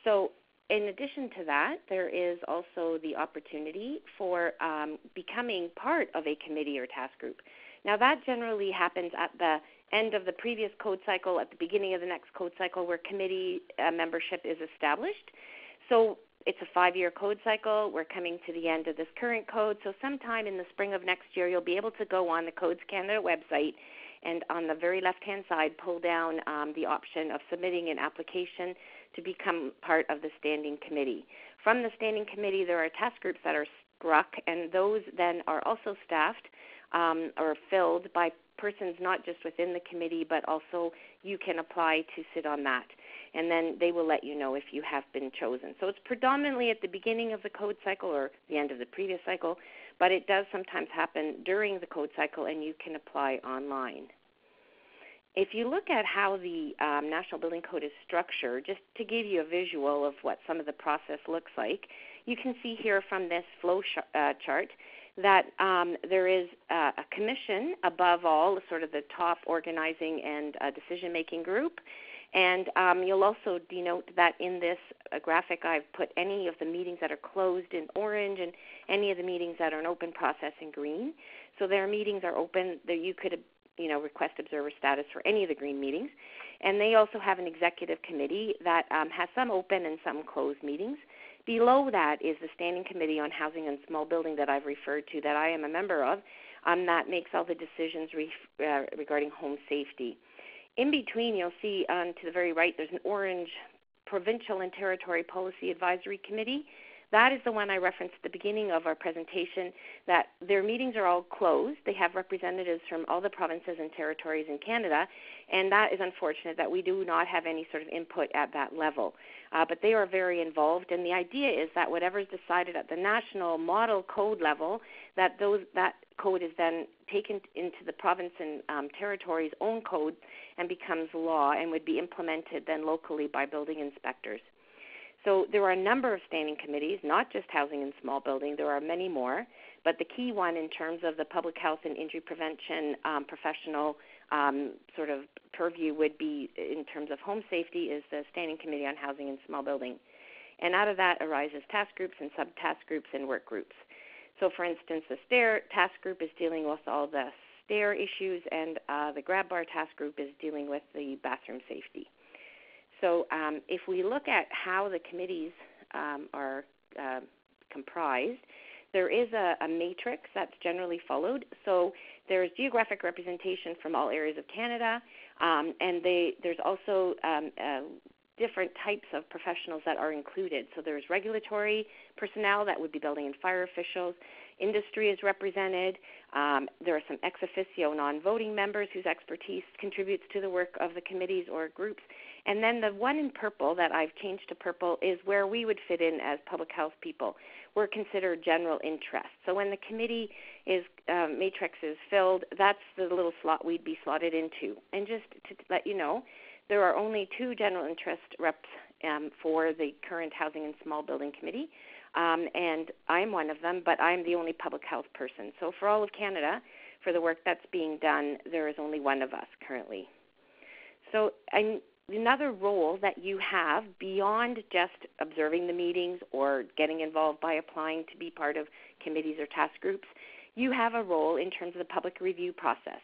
So, in addition to that, there is also the opportunity for um, becoming part of a committee or task group. Now that generally happens at the end of the previous code cycle, at the beginning of the next code cycle where committee uh, membership is established. So it's a five-year code cycle. We're coming to the end of this current code. So sometime in the spring of next year, you'll be able to go on the Codes Canada website and on the very left-hand side, pull down um, the option of submitting an application to become part of the standing committee. From the standing committee, there are task groups that are struck, and those then are also staffed um, or filled by persons not just within the committee, but also you can apply to sit on that. And then they will let you know if you have been chosen. So it's predominantly at the beginning of the code cycle or the end of the previous cycle, but it does sometimes happen during the code cycle, and you can apply online. If you look at how the um, National Building Code is structured, just to give you a visual of what some of the process looks like, you can see here from this flow sh uh, chart that um, there is uh, a commission above all, sort of the top organizing and uh, decision-making group. And um, you'll also denote that in this uh, graphic I've put any of the meetings that are closed in orange and any of the meetings that are an open process in green. So their meetings are open. There you could you know, request observer status for any of the green meetings. And they also have an executive committee that um, has some open and some closed meetings. Below that is the Standing Committee on Housing and Small Building that I've referred to that I am a member of um, that makes all the decisions re uh, regarding home safety. In between, you'll see um, to the very right, there's an orange Provincial and Territory Policy Advisory Committee. That is the one I referenced at the beginning of our presentation, that their meetings are all closed. They have representatives from all the provinces and territories in Canada, and that is unfortunate that we do not have any sort of input at that level. Uh, but they are very involved, and the idea is that whatever is decided at the national model code level, that those that code is then taken into the province and um, territory's own code and becomes law and would be implemented then locally by building inspectors. So there are a number of standing committees, not just housing and small building. There are many more, but the key one in terms of the public health and injury prevention um, professional um, sort of purview would be in terms of home safety is the Standing Committee on Housing and Small Building. And out of that arises task groups and subtask groups and work groups. So, for instance, the STAIR task group is dealing with all the stair issues, and uh, the Grab Bar task group is dealing with the bathroom safety. So um, if we look at how the committees um, are uh, comprised, there is a, a matrix that's generally followed. So there's geographic representation from all areas of Canada, um, and they, there's also um, uh, different types of professionals that are included. So there's regulatory personnel, that would be building and fire officials. Industry is represented. Um, there are some ex officio non-voting members whose expertise contributes to the work of the committees or groups. And then the one in purple that I've changed to purple is where we would fit in as public health people. We're considered general interest. So when the committee is um, matrix is filled, that's the little slot we'd be slotted into. And just to let you know, there are only two general interest reps um, for the current Housing and Small Building Committee, um, and I'm one of them, but I'm the only public health person. So for all of Canada, for the work that's being done, there is only one of us currently. So I'm, another role that you have beyond just observing the meetings or getting involved by applying to be part of committees or task groups, you have a role in terms of the public review process.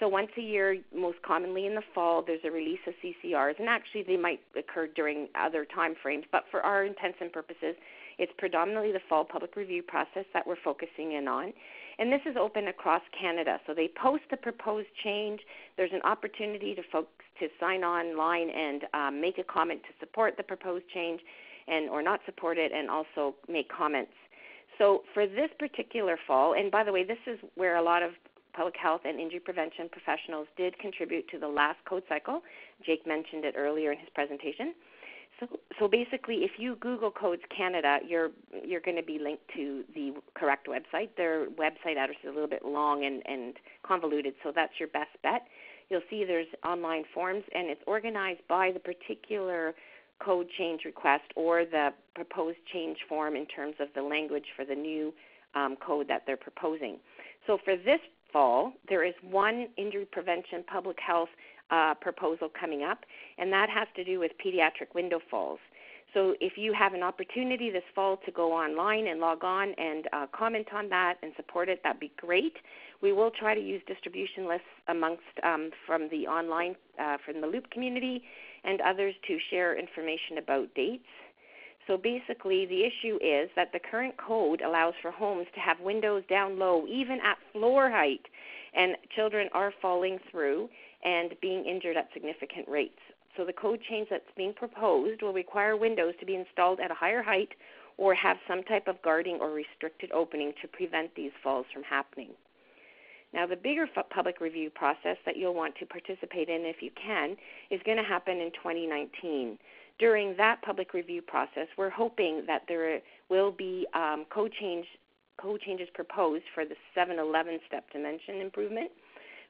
So once a year, most commonly in the fall, there's a release of C C Rs, and actually they might occur during other time frames, but for our intents and purposes, it's predominantly the fall public review process that we're focusing in on. And this is open across Canada. So they post the proposed change. There's an opportunity to folks to sign online and um, make a comment to support the proposed change and or not support it, and also make comments. So for this particular fall, and by the way, this is where a lot of public health and injury prevention professionals did contribute to the last code cycle. Jake mentioned it earlier in his presentation. So, so basically, if you Google Codes Canada, you're you're going to be linked to the correct website. Their website address is a little bit long and, and convoluted, so that's your best bet. You'll see there's online forms, and it's organized by the particular code change request or the proposed change form in terms of the language for the new um, code that they're proposing. So for this fall, there is one injury prevention public health uh, proposal coming up, and that has to do with pediatric window falls. So if you have an opportunity this fall to go online and log on and uh, comment on that and support it, that'd be great. We will try to use distribution lists amongst um, from the online, uh, from the Loop community and others to share information about dates. So basically, the issue is that the current code allows for homes to have windows down low, even at floor height, and children are falling through and being injured at significant rates. So the code change that's being proposed will require windows to be installed at a higher height or have some type of guarding or restricted opening to prevent these falls from happening. Now, the bigger public review process that you'll want to participate in, if you can, is going to happen in twenty nineteen. During that public review process, we're hoping that there will be um, code, change, code changes proposed for the seven eleven step dimension improvement,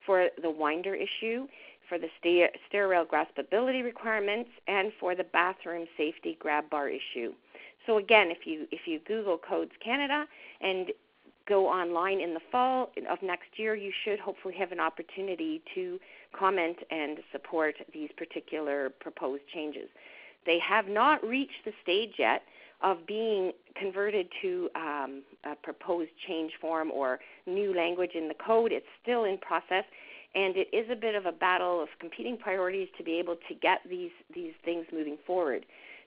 for the winder issue, for the stair, stair rail graspability requirements, and for the bathroom safety grab bar issue. So again, if you, if you Google Codes Canada and go online in the fall of next year, you should hopefully have an opportunity to comment and support these particular proposed changes. They have not reached the stage yet of being converted to um, a proposed change form or new language in the code. It's still in process, and it is a bit of a battle of competing priorities to be able to get these, these things moving forward.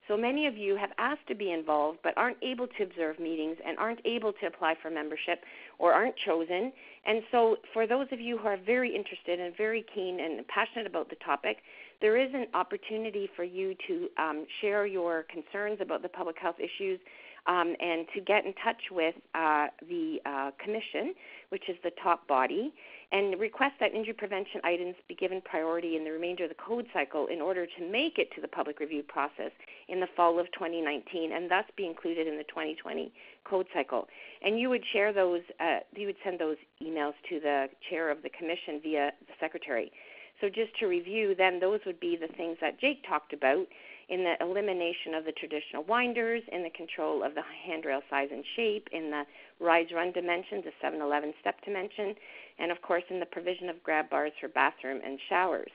So many of you have asked to be involved but aren't able to observe meetings and aren't able to apply for membership or aren't chosen. And so for those of you who are very interested and very keen and passionate about the topic, there is an opportunity for you to um, share your concerns about the public health issues um, and to get in touch with uh, the uh, commission, which is the top body, and request that injury prevention items be given priority in the remainder of the code cycle in order to make it to the public review process in the fall of twenty nineteen, and thus be included in the twenty twenty code cycle. And you would share those, uh, you would send those emails to the chair of the commission via the secretary. So just to review, then those would be the things that Jake talked about in the elimination of the traditional winders, in the control of the handrail size and shape, in the rise-run dimension, the seven eleven step dimension, and of course in the provision of grab bars for bathroom and showers.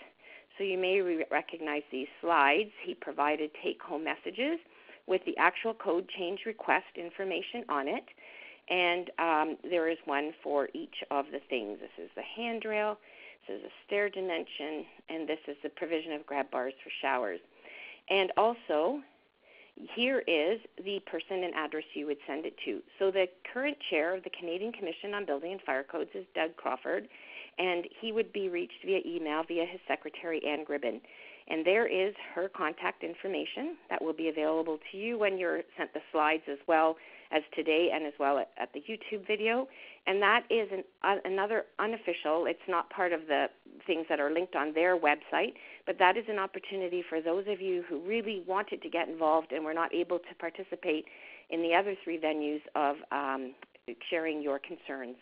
So you may re- recognize these slides. He provided take-home messages with the actual code change request information on it, and um, there is one for each of the things. This is the handrail, this is a stair dimension, and this is the provision of grab bars for showers. And also, here is the person and address you would send it to. So the current chair of the Canadian Commission on Building and Fire Codes is Doug Crawford, and he would be reached via email via his secretary, Ann Gribbon. And there is her contact information that will be available to you when you're sent the slides, as well as today and as well at, at the YouTube video. And that is an, uh, another unofficial, it's not part of the things that are linked on their website, but that is an opportunity for those of you who really wanted to get involved and were not able to participate in the other three venues of um, sharing your concerns.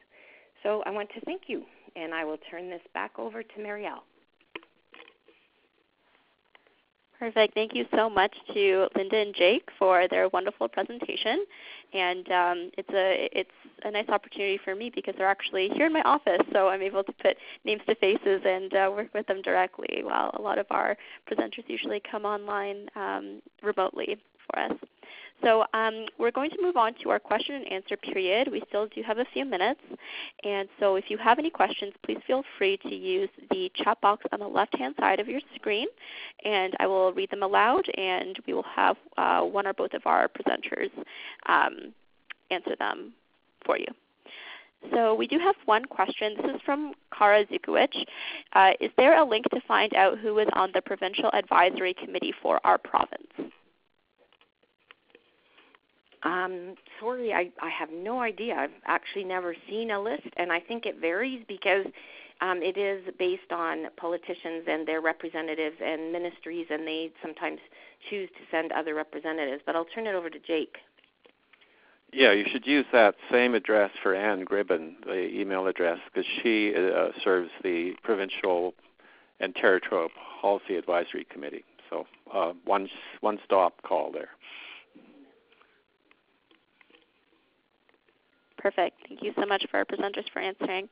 So I want to thank you, and I will turn this back over to Marielle. Perfect. Thank you so much to Linda and Jake for their wonderful presentation. And um, it's, a, it's a nice opportunity for me because they're actually here in my office, so I'm able to put names to faces and uh, work with them directly, while a lot of our presenters usually come online um, remotely for us. So um, we're going to move on to our question and answer period. We still do have a few minutes. And so if you have any questions, please feel free to use the chat box on the left-hand side of your screen. And I will read them aloud, and we will have uh, one or both of our presenters um, answer them for you. So we do have one question. This is from Kara Zukiewicz. Uh, is there a link to find out who is on the Provincial Advisory Committee for our province? Um, sorry, I, I have no idea. I've actually never seen a list, and I think it varies because um, it is based on politicians and their representatives and ministries, and they sometimes choose to send other representatives. But I'll turn it over to Jake. Yeah, you should use that same address for Ann Gribbon, the email address, because she uh, serves the Provincial and Territorial Policy Advisory Committee. So uh, one, one stop call there. Perfect. Thank you so much for our presenters for answering.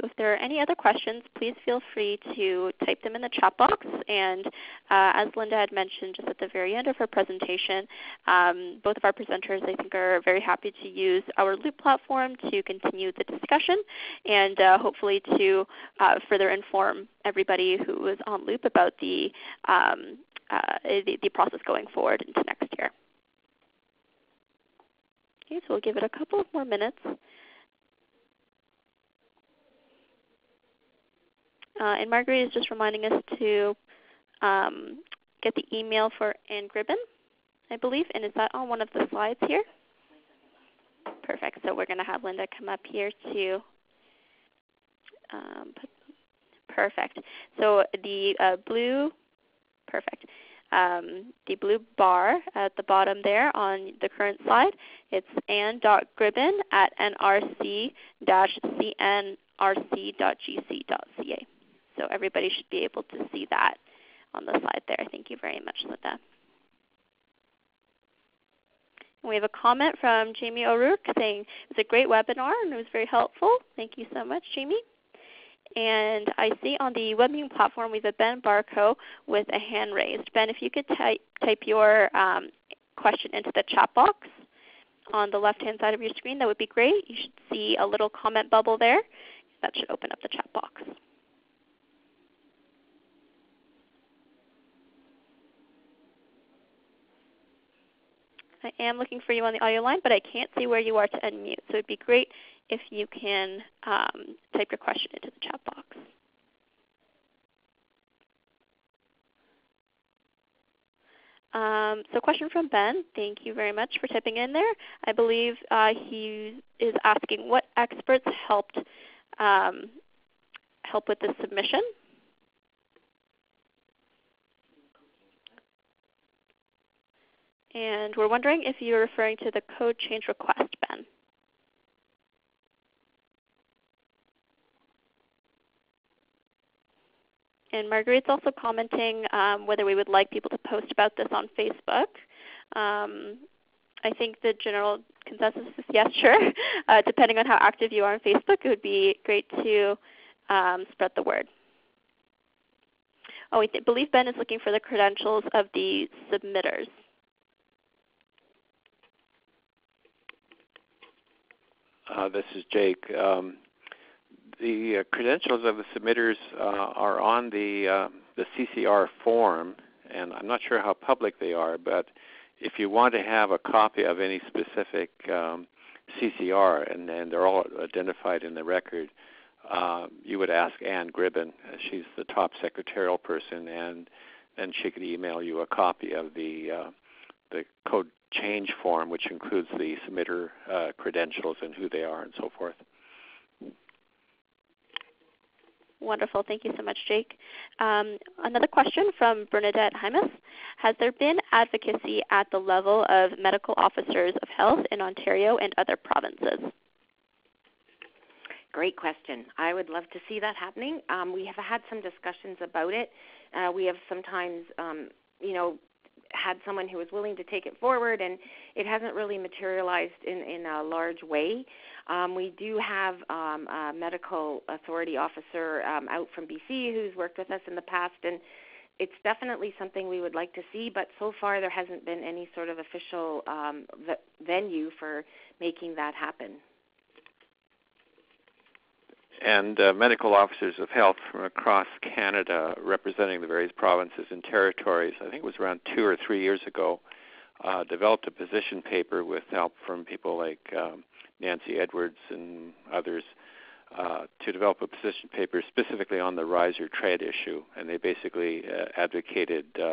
So if there are any other questions, please feel free to type them in the chat box. And uh, as Linda had mentioned just at the very end of her presentation, um, both of our presenters, I think, are very happy to use our Loop platform to continue the discussion and uh, hopefully to uh, further inform everybody who is on Loop about the, um, uh, the, the process going forward into next year. Okay, so we'll give it a couple of more minutes. Uh, and Marguerite is just reminding us to um, get the email for Ann Gribbon, I believe. And is that on one of the slides here? Perfect. So we're going to have Linda come up here to um, put, perfect. So the uh, blue, perfect. Um, the blue bar at the bottom there on the current slide, it's ann.gribbon at n r c dash c n r c dot g c dot c a. So everybody should be able to see that on the slide there. Thank you very much, Linda. And we have a comment from Jamie O'Rourke saying, it was a great webinar and it was very helpful. Thank you so much, Jamie. And I see on the web meeting platform we have Ben Barco with a hand raised. Ben, if you could type, type your um, question into the chat box on the left-hand side of your screen, that would be great. You should see a little comment bubble there. That should open up the chat box. I am looking for you on the audio line, but I can't see where you are to unmute, so it would be great if you can um, type your question into the chat box. Um, so question from Ben. Thank you very much for tipping in there. I believe uh, he is asking what experts helped um, help with this submission. And we're wondering if you're referring to the code change request, Ben. And Marguerite's also commenting um, whether we would like people to post about this on Facebook. Um, I think the general consensus is yes, sure. Uh, depending on how active you are on Facebook, it would be great to um, spread the word. Oh, I believe Ben is looking for the credentials of the submitters. Uh, this is Jake. Um, the uh, credentials of the submitters uh, are on the, uh, the C C R form, and I'm not sure how public they are, but if you want to have a copy of any specific um, C C R, and, and they're all identified in the record, uh, you would ask Ann Gribbon. She's the top secretarial person, and then she could email you a copy of the, uh, the code change form, which includes the submitter uh, credentials and who they are and so forth. Wonderful. Thank you so much, Jake. Um, another question from Bernadette Hymas. Has there been advocacy at the level of medical officers of health in Ontario and other provinces? Great question. I would love to see that happening. Um, we have had some discussions about it. Uh, we have sometimes, um, you know, had someone who was willing to take it forward, and it hasn't really materialized in, in a large way. Um, we do have um, a medical authority officer um, out from B C who's worked with us in the past, and it's definitely something we would like to see, but so far there hasn't been any sort of official um, venue for making that happen. And uh, medical officers of health from across Canada representing the various provinces and territories, I think it was around two or three years ago, uh, developed a position paper with help from people like um, Nancy Edwards and others uh, to develop a position paper specifically on the rise or tread issue. And they basically uh, advocated uh,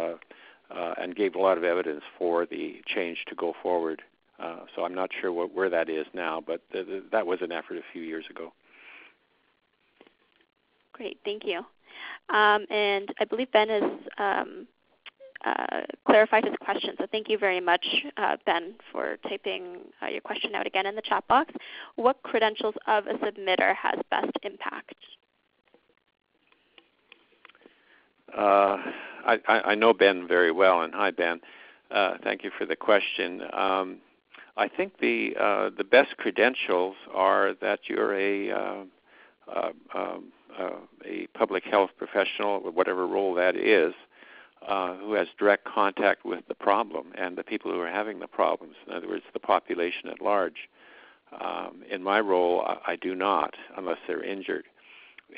uh, and gave a lot of evidence for the change to go forward. Uh, so I'm not sure what, where that is now, but th th that was an effort a few years ago. Great, thank you. Um, and I believe Ben has um, uh, clarified his question, so thank you very much, uh, Ben, for typing uh, your question out again in the chat box. What credentials of a submitter has best impact? Uh, I, I know Ben very well, and hi, Ben. Uh, thank you for the question. Um, I think the, uh, the best credentials are that you're a uh, uh, um, Uh, a public health professional, whatever role that is, uh, who has direct contact with the problem and the people who are having the problems, in other words, the population at large. Um, in my role, I, I do not, unless they're injured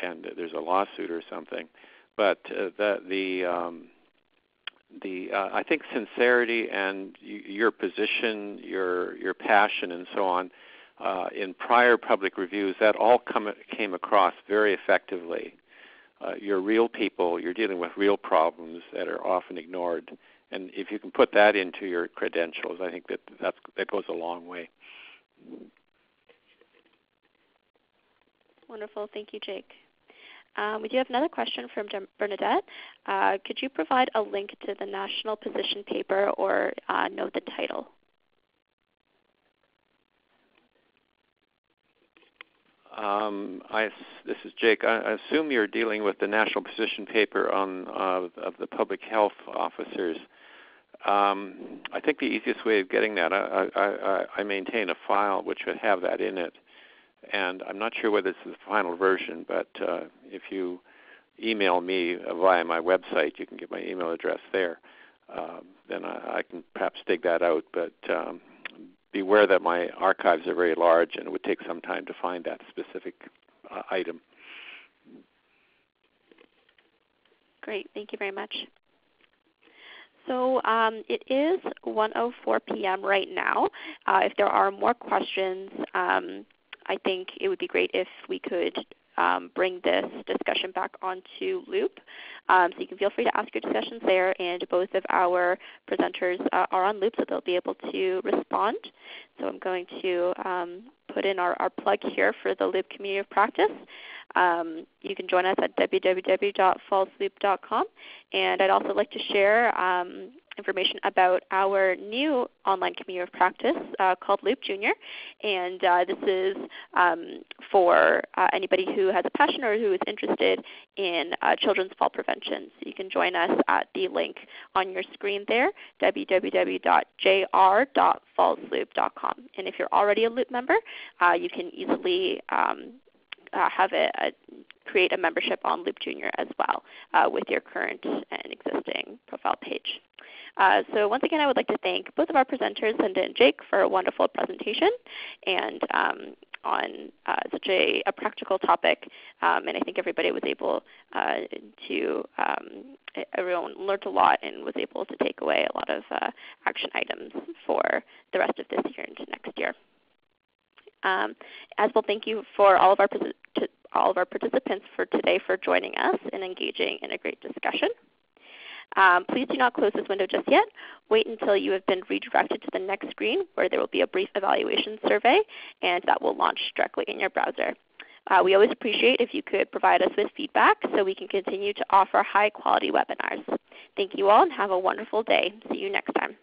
and there's a lawsuit or something. But uh, the, the, um, the, uh, I think sincerity and y your position, your, your passion and so on, Uh, in prior public reviews, that all come, came across very effectively. Uh, you're real people. You're dealing with real problems that are often ignored. And if you can put that into your credentials, I think that that's, that goes a long way. Wonderful. Thank you, Jake. Um, we do have another question from Bernadette. Uh, could you provide a link to the national position paper or uh, know the title? Um, I, this is Jake. I, I assume you're dealing with the national position paper on, uh, of the public health officers. Um, I think the easiest way of getting that, I, I, I maintain a file which would have that in it. And I'm not sure whether it's the final version, but uh, if you email me via my website, you can get my email address there. Uh, then I, I can perhaps dig that out. But um, beware that my archives are very large, and it would take some time to find that specific uh, item. Great, thank you very much. So um, it is one oh four p m right now. Uh, if there are more questions, um, I think it would be great if we could um, bring this discussion back onto Loop. Um, so you can feel free to ask your questions there, and both of our presenters uh, are on Loop, so they'll be able to respond. So I'm going to um, put in our, our plug here for the Loop Community of Practice. Um, you can join us at w w w dot falls loop dot com. And I'd also like to share um, information about our new online community of practice uh, called Loop Junior. And uh, this is um, for uh, anybody who has a passion or who is interested in uh, children's fall prevention. So you can join us at the link on your screen there, w w w dot j r dot falls loop dot com. And if you're already a Loop member, uh, you can easily um, Uh, have a, a create a membership on Loop Junior as well uh, with your current and existing profile page. Uh, so once again, I would like to thank both of our presenters, Linda and Jake, for a wonderful presentation and um, on uh, such a, a practical topic. Um, and I think everybody was able uh, to um, everyone learned a lot and was able to take away a lot of uh, action items for the rest of this year into next year. Um, as well, thank you for all of our to all of our participants for today for joining us and engaging in a great discussion. Um, please do not close this window just yet. Wait until you have been redirected to the next screen where there will be a brief evaluation survey, and that will launch directly in your browser. Uh, we always appreciate if you could provide us with feedback so we can continue to offer high quality webinars. Thank you all and have a wonderful day. See you next time.